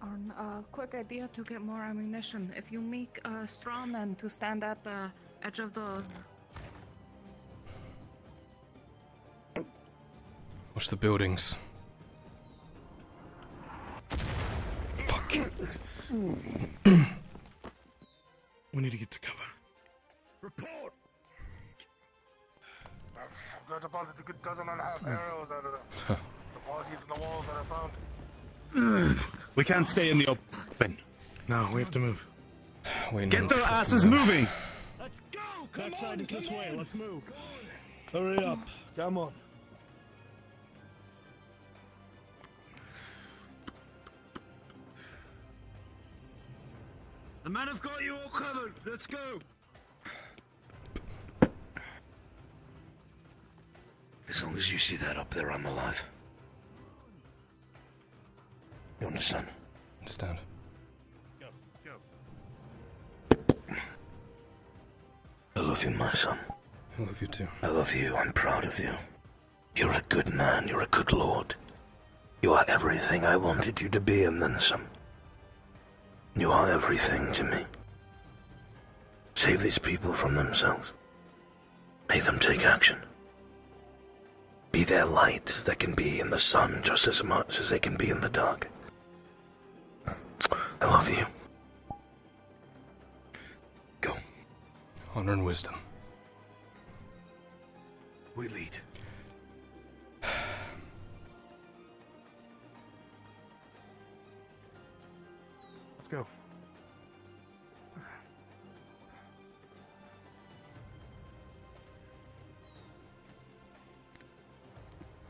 Arn, quick idea to get more ammunition. If you make a strong man to stand at the edge of the... Watch the buildings. Fuck. We need to get to cover. Report! I've got about a good dozen and a half arrows out of them. The bodies in the walls that I found. We can't stay in the open. No, we have to move. Get their asses moving! Let's go! Come on, side is this way. Let's move. Hurry up. Come on. The men have got you all covered. Let's go. As long as you see that up there, I'm alive. You understand? Understand. Go, go. I love you, my son. I love you too. I love you. I'm proud of you. You're a good man. You're a good lord. You are everything I wanted you to be and then some. You are everything to me. Save these people from themselves. Make them take action. Be their light that can be in the sun just as much as they can be in the dark. I love you. Go. Honor and wisdom. We lead. Let's go.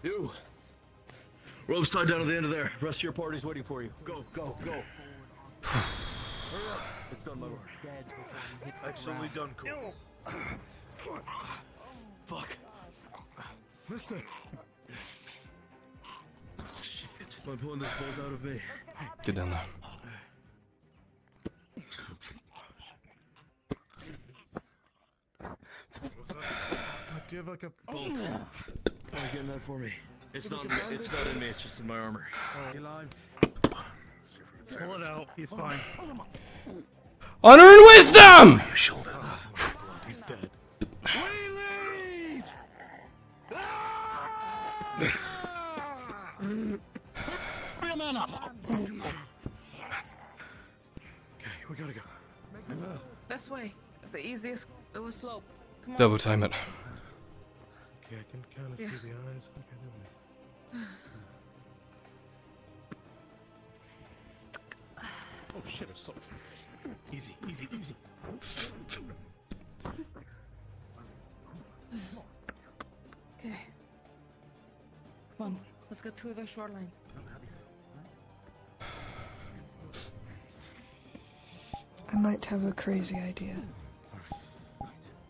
You. Rope's tied down at the end of there. Rest of your party's waiting for you. Go, go, go. Hurry up. It's done, my lord. Excellently done, Cole. Fuck. Fuck. Listen. Shit. I'm pulling this bolt out of me. Get down there. What's that? Do you have like a bolt? Oh, getting that for me. It's not in me, it's just in my armor. Pull it out, he's fine. Honor and wisdom! He's dead. We lead! Bring a man up! Okay, we gotta go. This way. It's the easiest little slope. Come on. Double time it. Yeah, I can kind of see the eyes. Oh shit, I'm so easy, easy, easy. Okay. Come on, let's get to the shoreline. I might have a crazy idea.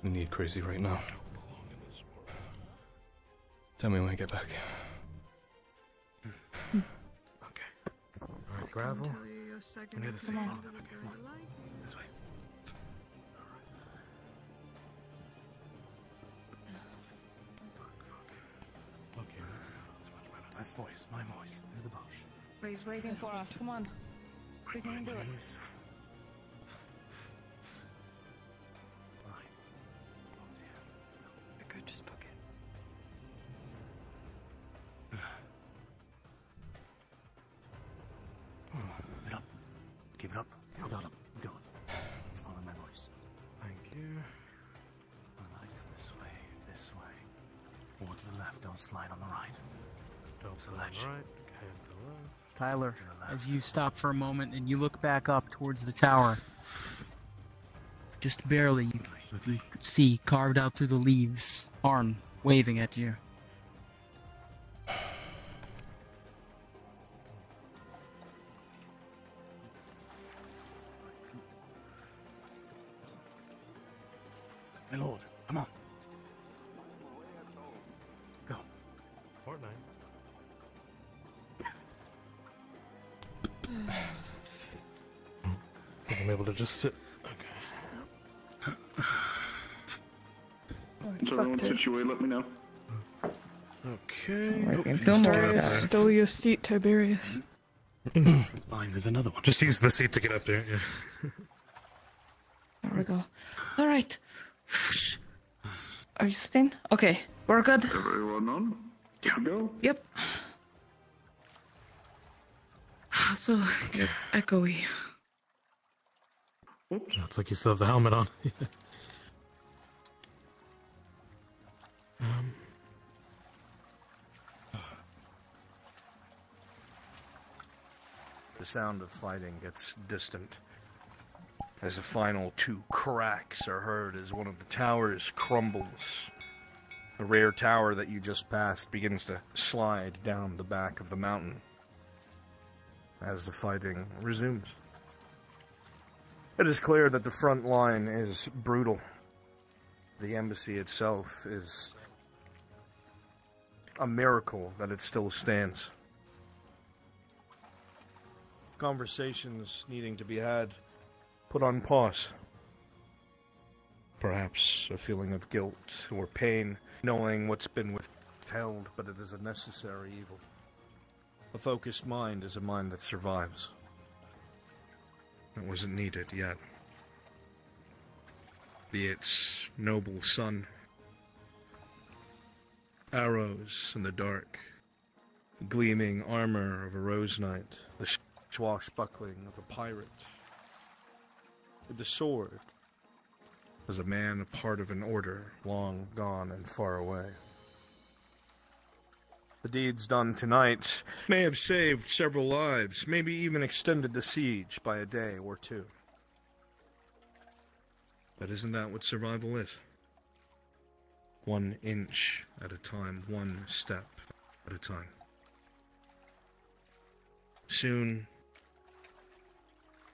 We need crazy right now. Tell me when I get back. Okay. Alright, gravel. I need to see. Okay. This way. Alright. Okay. That's much better. Nice voice. My voice. Through the bush. Ray's waiting for us. Come on. We can do it. Kyler, as you stop for a moment and you look back up towards the tower, just barely you could see, carved out through the leaves, Arn waving at you. My lord, come on. Go. Fortnite. I'm able to just sit. Okay. So everyone situate, let me know. Okay. Tiberius stole your seat, Tiberius. It's fine, there's another one. Just use the seat to get up there. Yeah. There we go. Alright. Are you sitting? Okay, we're good. Everyone on? Yeah. Go. Yep. So echoey. Oops. It's like you still have the helmet on. The sound of fighting gets distant as the final two cracks are heard as one of the towers crumbles. The rare tower that you just passed begins to slide down the back of the mountain as the fighting resumes. It is clear that the front line is brutal. The embassy itself is a miracle that it still stands. Conversations needing to be had put on pause. perhaps a feeling of guilt or pain, knowing what's been withheld, but it is a necessary evil. A focused mind is a mind that survives. It wasn't needed yet. Be its noble son. Arrows in the dark. The gleaming armor of a rose knight. The swashbuckling of a pirate. With the sword. As a man a part of an order, long gone and far away. The deeds done tonight may have saved several lives, maybe even extended the siege by a day or two. But isn't that what survival is? 1 inch at a time, 1 step at a time. Soon,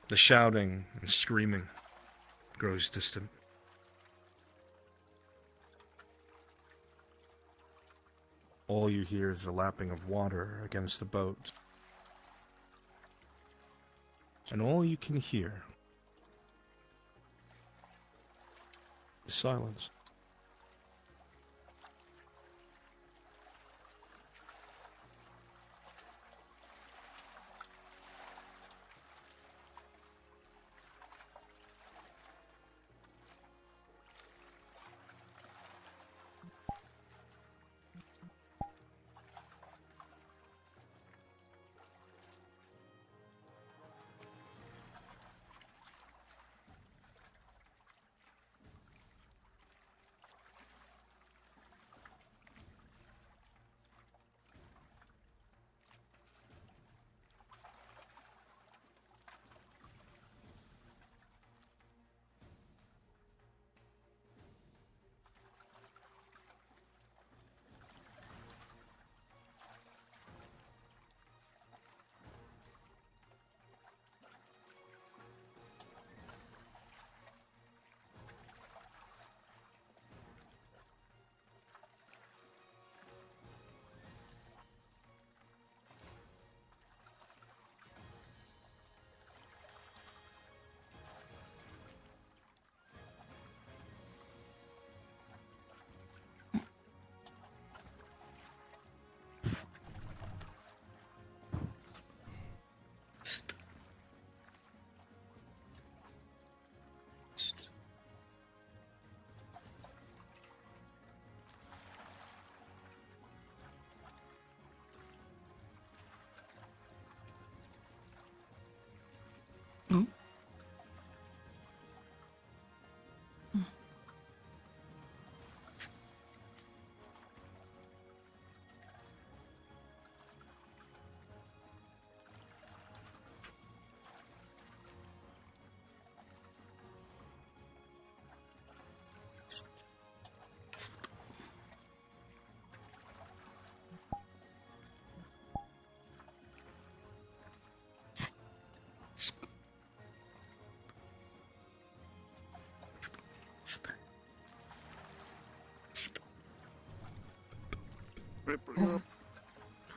the shouting and screaming grows distant. All you hear is the lapping of water against the boat. And all you can hear is silence.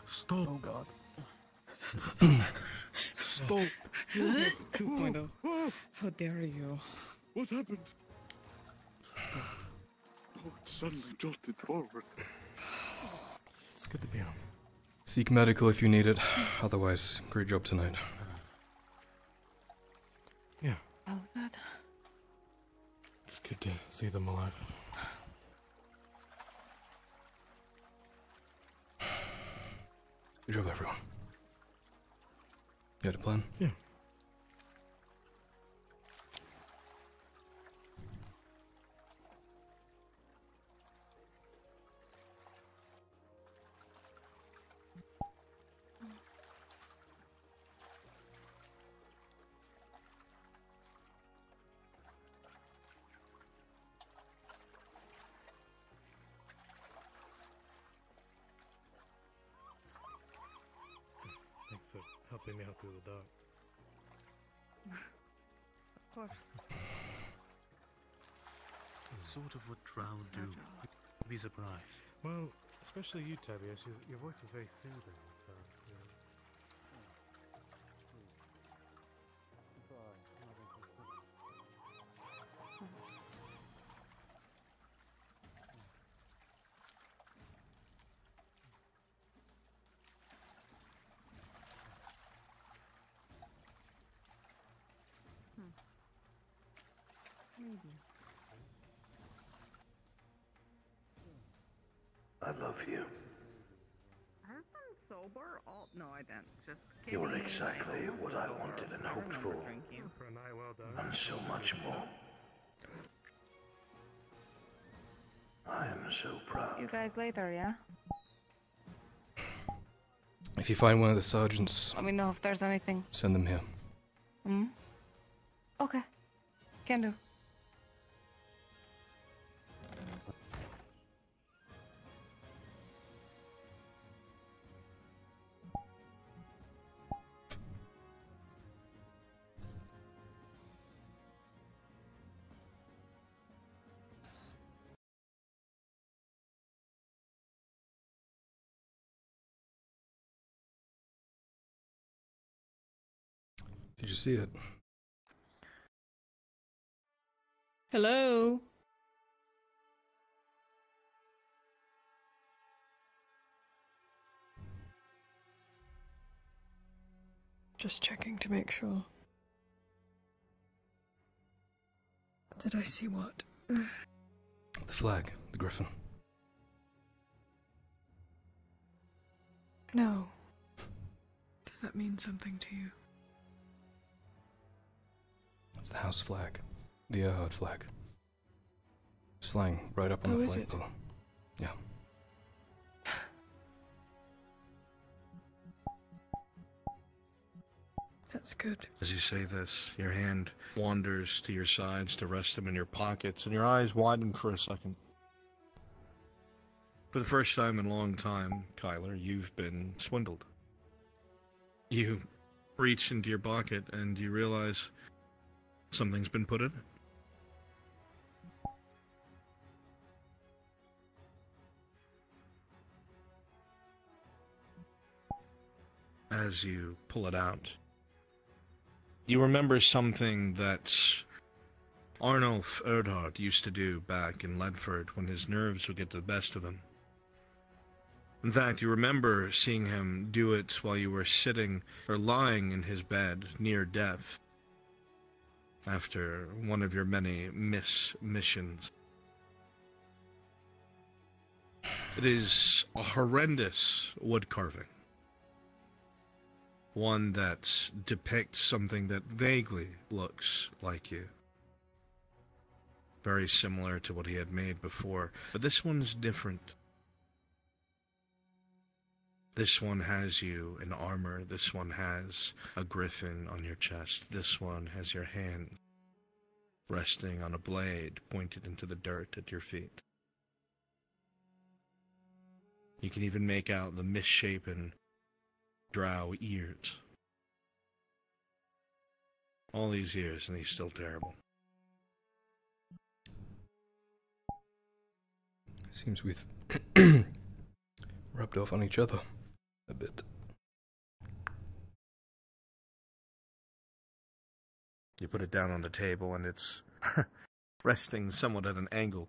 Stop. Oh god. Stop. 2.0. How dare you? What happened? Oh, it suddenly jolted forward. It's good to be home. Seek medical if you need it. Otherwise, great job tonight. Yeah. Oh god. It's good to see them alive. Good job, everyone. You had a plan? Yeah. Sort of what drowned do. You'd be surprised. Well, especially you, Tiberius. Your voice is very soothing. So, I love you. Aren't I sober? Oh, no, I didn't. Just kidding. You're exactly what I wanted and hoped for. And so much more. I am so proud. You guys later, yeah? If you find one of the sergeants, let me know if there's anything. Send them here. Hmm? Okay. Can do. Did you see it? Hello? Just checking to make sure. Did I see what? The flag, the griffin. No. Does that mean something to you? It's the house flag, the Erhardt flag. It's flying right up on the flagpole. Yeah. That's good. As you say this, your hand wanders to your sides to rest them in your pockets, and your eyes widen for a second. For the first time in a long time, Kyler, you've been swindled. You reach into your pocket and you realize something's been put in it. As you pull it out, you remember something that Arnulf Erdhardt used to do back in Ledford when his nerves would get the best of him. In fact, you remember seeing him do it while you were sitting or lying in his bed near death. After one of your many missions. It is a horrendous wood carving. One that depicts something that vaguely looks like you. Very similar to what he had made before, but this one's different. This one has you in armor, this one has a griffin on your chest, this one has your hand resting on a blade pointed into the dirt at your feet. You can even make out the misshapen drow ears. All these years and he's still terrible. Seems we've rubbed off on each other. A bit. You put it down on the table and it's resting somewhat at an angle.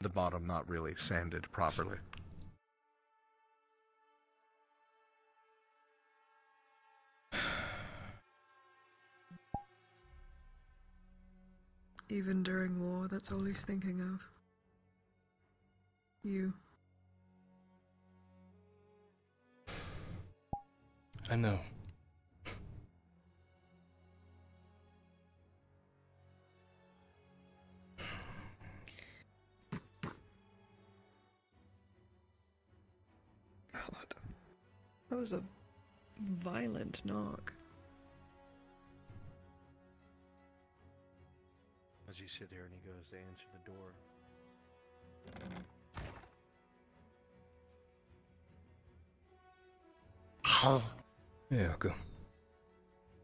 The bottom not really sanded properly. Even during war, that's all he's thinking of. You. I know. God. That was a violent knock. As you sit there and he goes to answer the door. Huh? Yeah, Aka.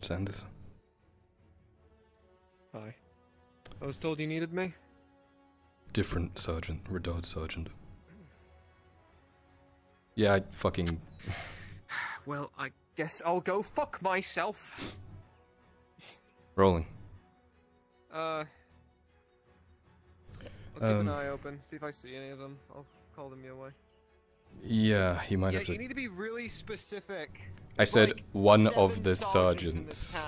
Sanders. Hi. I was told you needed me? Different sergeant, Redard sergeant. Yeah, I fucking... Well, I guess I'll go fuck myself. Rolling. I'll keep an eye open, see if I see any of them. I'll call them your way. Yeah, you might have to... you need to be really specific. I said like one of the sergeants.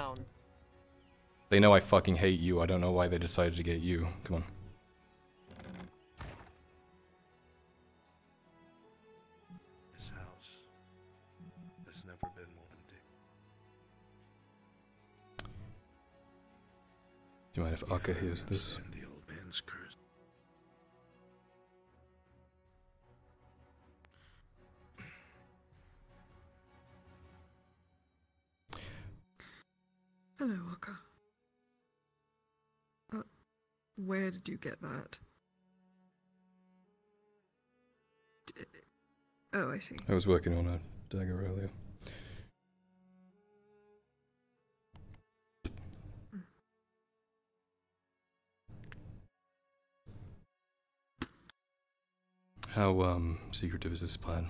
They know I fucking hate you. I don't know why they decided to get you. Come on. Do you mind if Aka hears this? The old man's curse. Hello, Aka. Where did you get that? Oh, I see. I was working on a dagger earlier. How, secretive is this plan?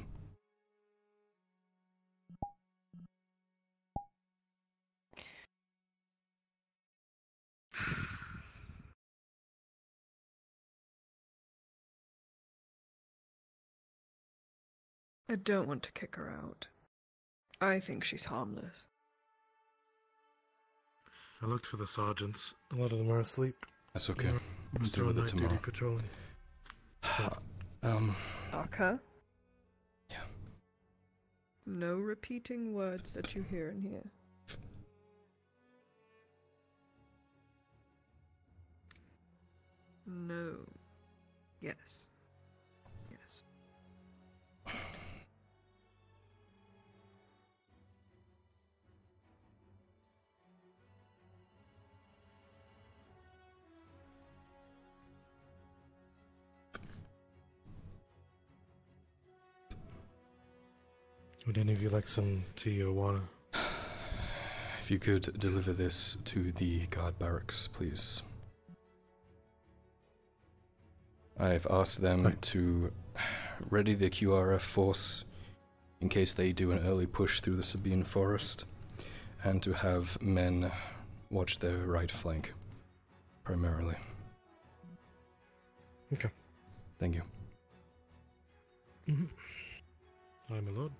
I don't want to kick her out. I think she's harmless. I looked for the sergeants. A lot of them are asleep. That's okay. We'll deal with it tomorrow. Arca? Yeah. No repeating words that you hear in here. No. Yes. Yes. Would any of you like some tea or water? If you could deliver this to the guard barracks, please. I've asked them to ready the QRF force in case they do an early push through the Sabine Forest, and to have men watch their right flank, primarily. Okay. Thank you. Mm-hmm. Aye, my lord.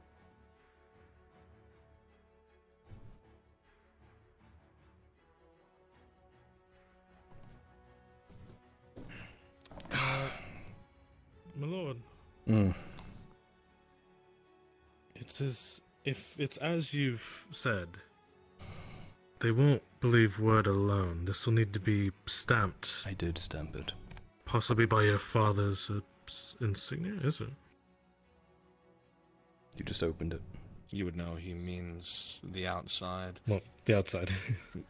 My lord. Mm. It's as if it's as you've said. They won't believe word alone. This will need to be stamped. I did stamp it. Possibly by your father's insignia, is it? You just opened it. You would know he means the outside. Well, the outside.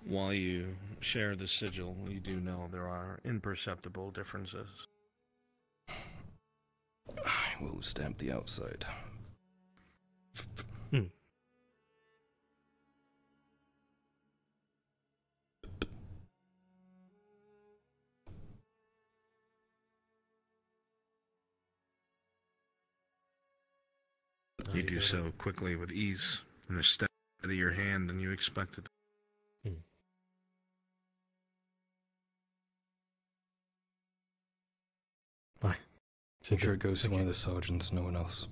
While you share the sigil, you do know there are imperceptible differences. I will stamp the outside. Hmm. You do so quickly with ease, and a step out of your hand than you expected. Hmm. Bye. Make sure it goes to one of the sergeants, no one else.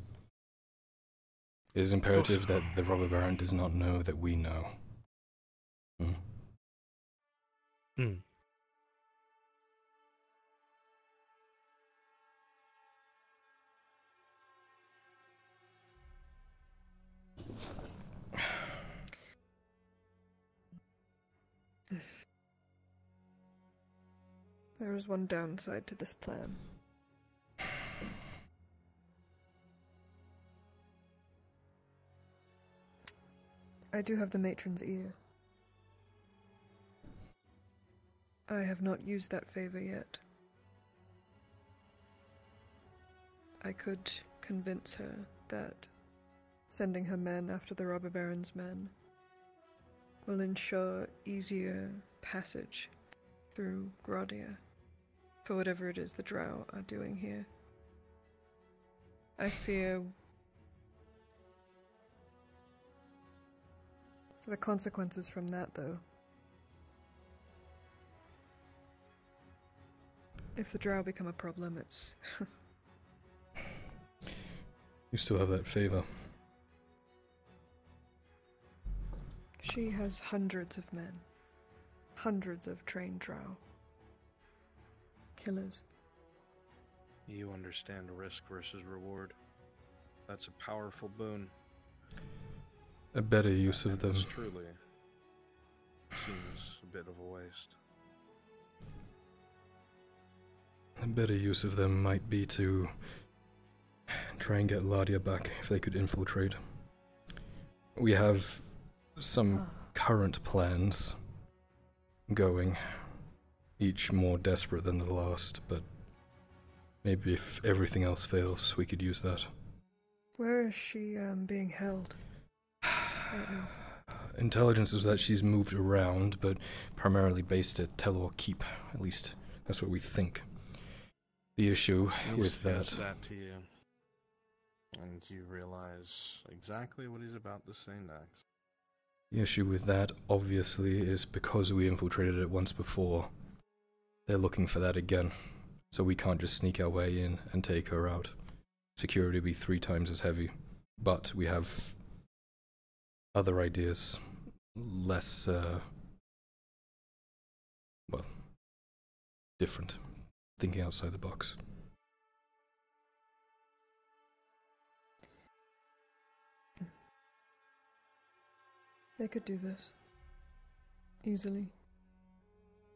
It is imperative that the robber baron does not know that we know. Hmm. Hmm. There is one downside to this plan. I do have the matron's ear. I have not used that favor yet. I could convince her that sending her men after the robber baron's men will ensure easier passage through Gradia for whatever it is the drow are doing here. I fear the consequences from that, though. If the drow become a problem, it's... You still have that favor. She has hundreds of men. Hundreds of trained drow. Killers. You understand risk versus reward. That's a powerful boon. A better use of them. Truly seems a bit of a waste. A better use of them might be to try and get Lardia back if they could infiltrate. We have some current plans going, each more desperate than the last, but maybe if everything else fails, we could use that. Where is she being held right now? Intelligence is that she's moved around, but primarily based at Telor Keep, at least that's what we think. The issue with that... that to you, and you realize exactly what he's about to say next. The issue with that, obviously, is because we infiltrated it once before, they're looking for that again, so we can't just sneak our way in and take her out. Security will be 3 times as heavy, but we have other ideas, less, well, different, thinking outside the box. They could do this easily.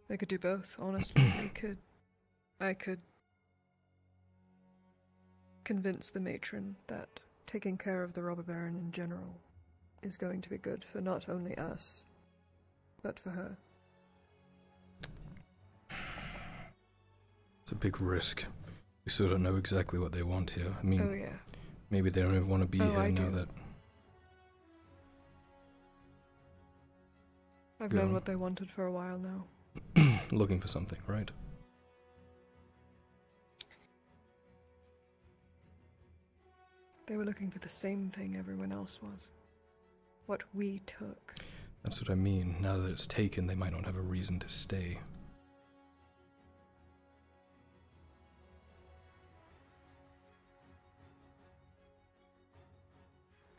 They could do both, honestly. I could convince the matron that taking care of the Robber Baron in general is going to be good for not only us, but for her. It's a big risk. We still don't know exactly what they want here. I mean, maybe they don't even want to be here now that... I've known what they wanted for a while now. Looking for something, right? They were looking for the same thing everyone else was. What we took. That's what I mean. Now that it's taken, they might not have a reason to stay.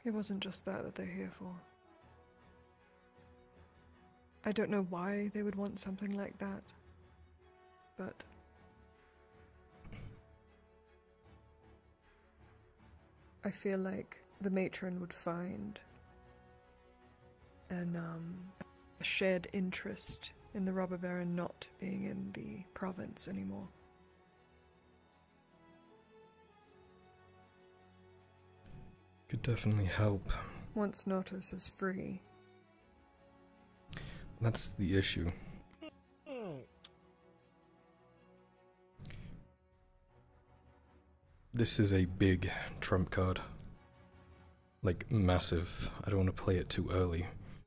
It wasn't just that they're here for. I don't know why they would want something like that, but... I feel like the matron would find a shared interest in the Robber Baron not being in the province anymore. Could definitely help. Once Notis is free. That's the issue. This is a big trump card. Like, massive. I don't want to play it too early,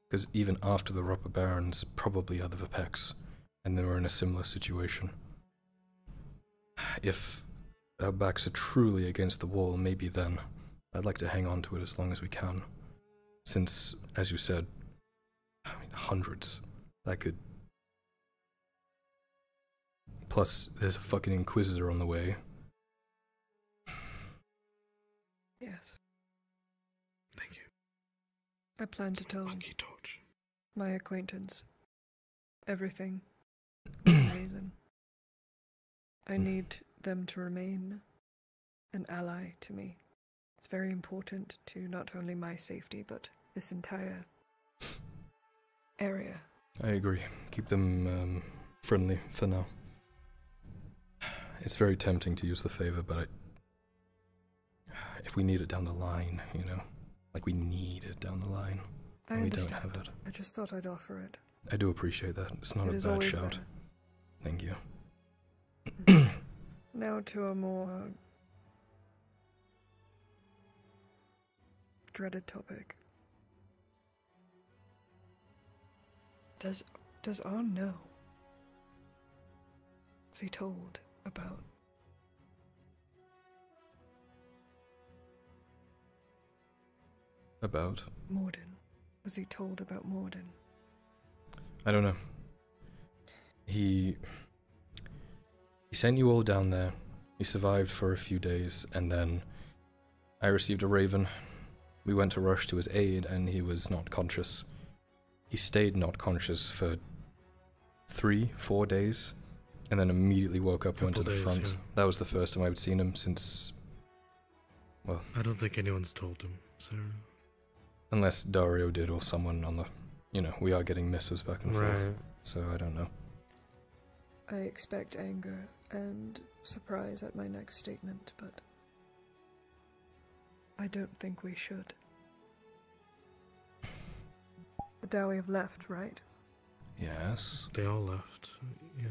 because even after the Robber Barons, probably other Vipex, and they were in a similar situation. If our backs are truly against the wall, maybe then. I'd like to hang on to it as long as we can. Since, as you said, hundreds. That could... Plus, there's a fucking Inquisitor on the way. Yes. Thank you. I plan to tell my acquaintance everything. Reason. I need them to remain an ally to me. It's very important to not only my safety, but this entire... area. I agree. Keep them friendly for now. It's very tempting to use the favor, but if we need it down the line, you know, like we need it down the line, and we don't have it. I just thought I'd offer it. I do appreciate that. It's not a bad shout. Thank you. Now to a more dreaded topic. Does Arn know? Was he told about? About? Morden. Was he told about Morden? I don't know. He sent you all down there. You survived for a few days, and then I received a raven. We went to rush to his aid, and he was not conscious. He stayed not conscious for 3-4 days, and then immediately woke up and went to the front. Yeah. That was the first time I'd seen him since... well... I don't think anyone's told him, Sarah. Unless Dario did, or someone on the... You know, we are getting missives back and forth, so I don't know. I expect anger and surprise at my next statement, but I don't think we should. The Dowie have left, right? Yes. They all left, yeah.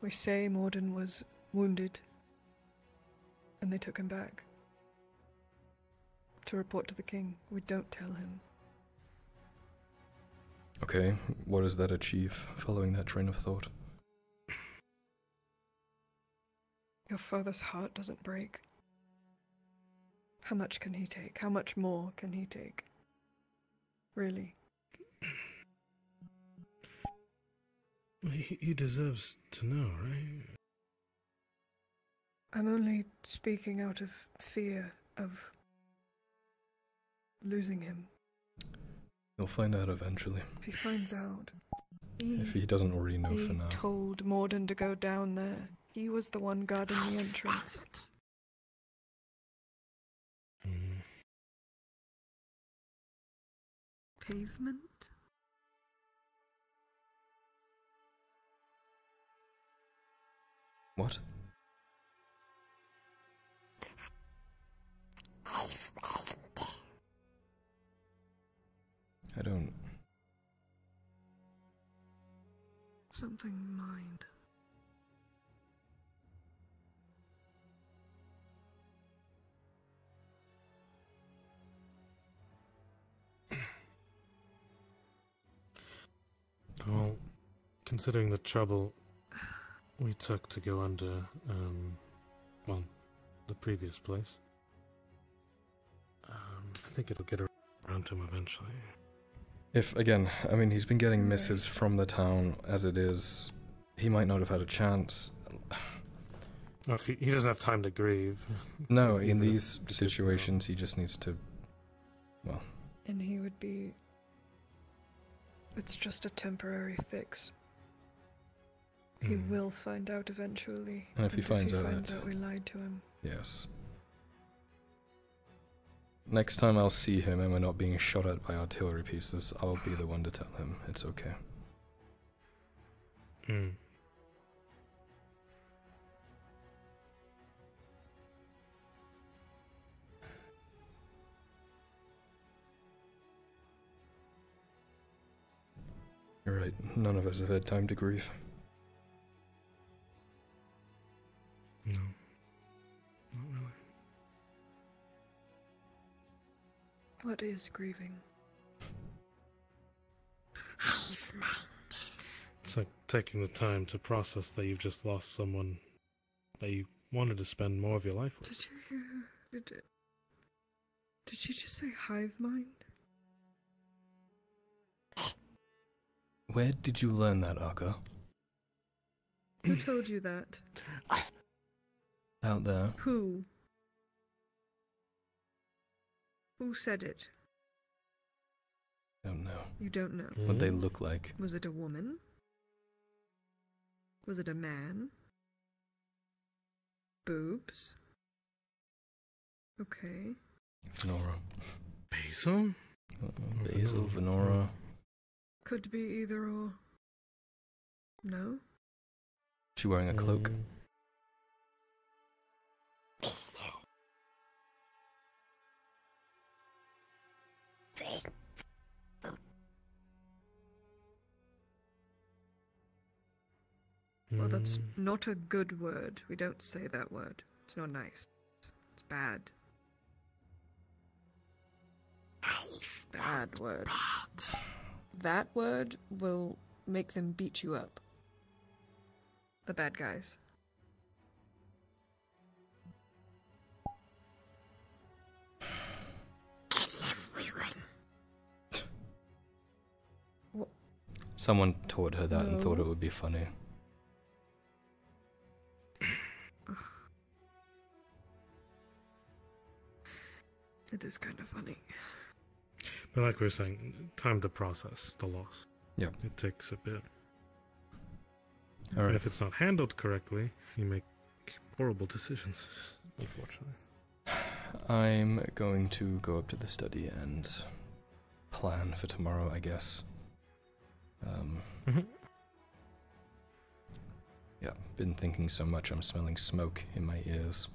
We say Morden was wounded, and they took him back to report to the king. We don't tell him. Okay, what does that achieve, following that train of thought? Your father's heart doesn't break. How much can he take? How much more can he take? Really? He deserves to know, right? I'm only speaking out of fear of losing him. He'll find out eventually. If he finds out. If he doesn't already know for now. He told Morden to go down there. He was the one guarding the entrance. Pavement? What? I don't... Something mind. Well, considering the trouble we took to go under, well, the previous place, I think it'll get around to him eventually. If, again, I mean, he's been getting missives from the town as it is. He might not have had a chance. Well, if he doesn't have time to grieve. No, in these situations, he just needs to, well. And he would be... It's just a temporary fix. He will find out eventually. And if he finds out that we lied to him. Yes. Next time I'll see him and we're not being shot at by artillery pieces, I'll be the one to tell him. It's okay. Mm. You're right, none of us have had time to grieve. No. What is grieving? It's like taking the time to process that you've just lost someone that you wanted to spend more of your life with. Did you hear her? Did she just say hive mind? Where did you learn that, Aka? Who told you that? Out there. Who? Who said it? I don't know. You don't know? What they look like. Was it a woman? Was it a man? Boobs? Okay. Venora. Basil? Basil, Venora. Could be either or. No? Is she wearing a cloak? Basil. Well, that's not a good word. We don't say that word. It's not nice. It's bad. Bad word. That word will make them beat you up. The bad guys. Someone taught her that and thought it would be funny. It is kind of funny. But like we were saying, time to process the loss. Yeah. It takes a bit. All right. And if it's not handled correctly, you make horrible decisions, unfortunately. I'm going to go up to the study and plan for tomorrow, I guess. Yeah, been thinking so much I'm smelling smoke in my ears.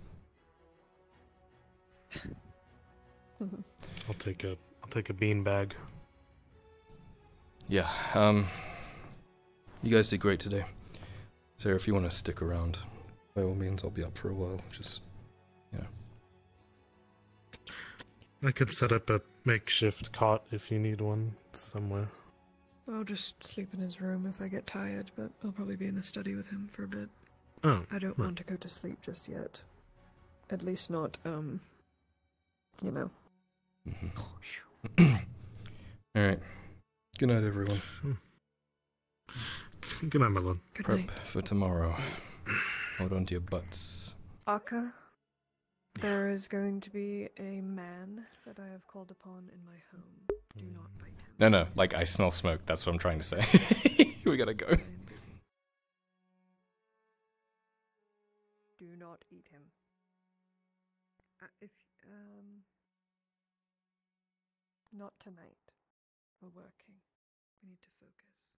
I'll take a beanbag. Yeah, you guys did great today. Sarah, if you want to stick around, by all means, I'll be up for a while. Just, you know. I could set up a makeshift cot if you need one somewhere. I'll just sleep in his room if I get tired, but I'll probably be in the study with him for a bit. Oh. I don't want to go to sleep just yet. At least not, you know. Mm-hmm. Alright. Good night, everyone. Good night, Melon. Prep for tomorrow. Hold on to your butts. Aka, there is going to be a man that I have called upon in my home. Do not fight him. No, like, I smell smoke. That's what I'm trying to say. We gotta go. Do not eat him. If, not tonight. We're working. We need to focus.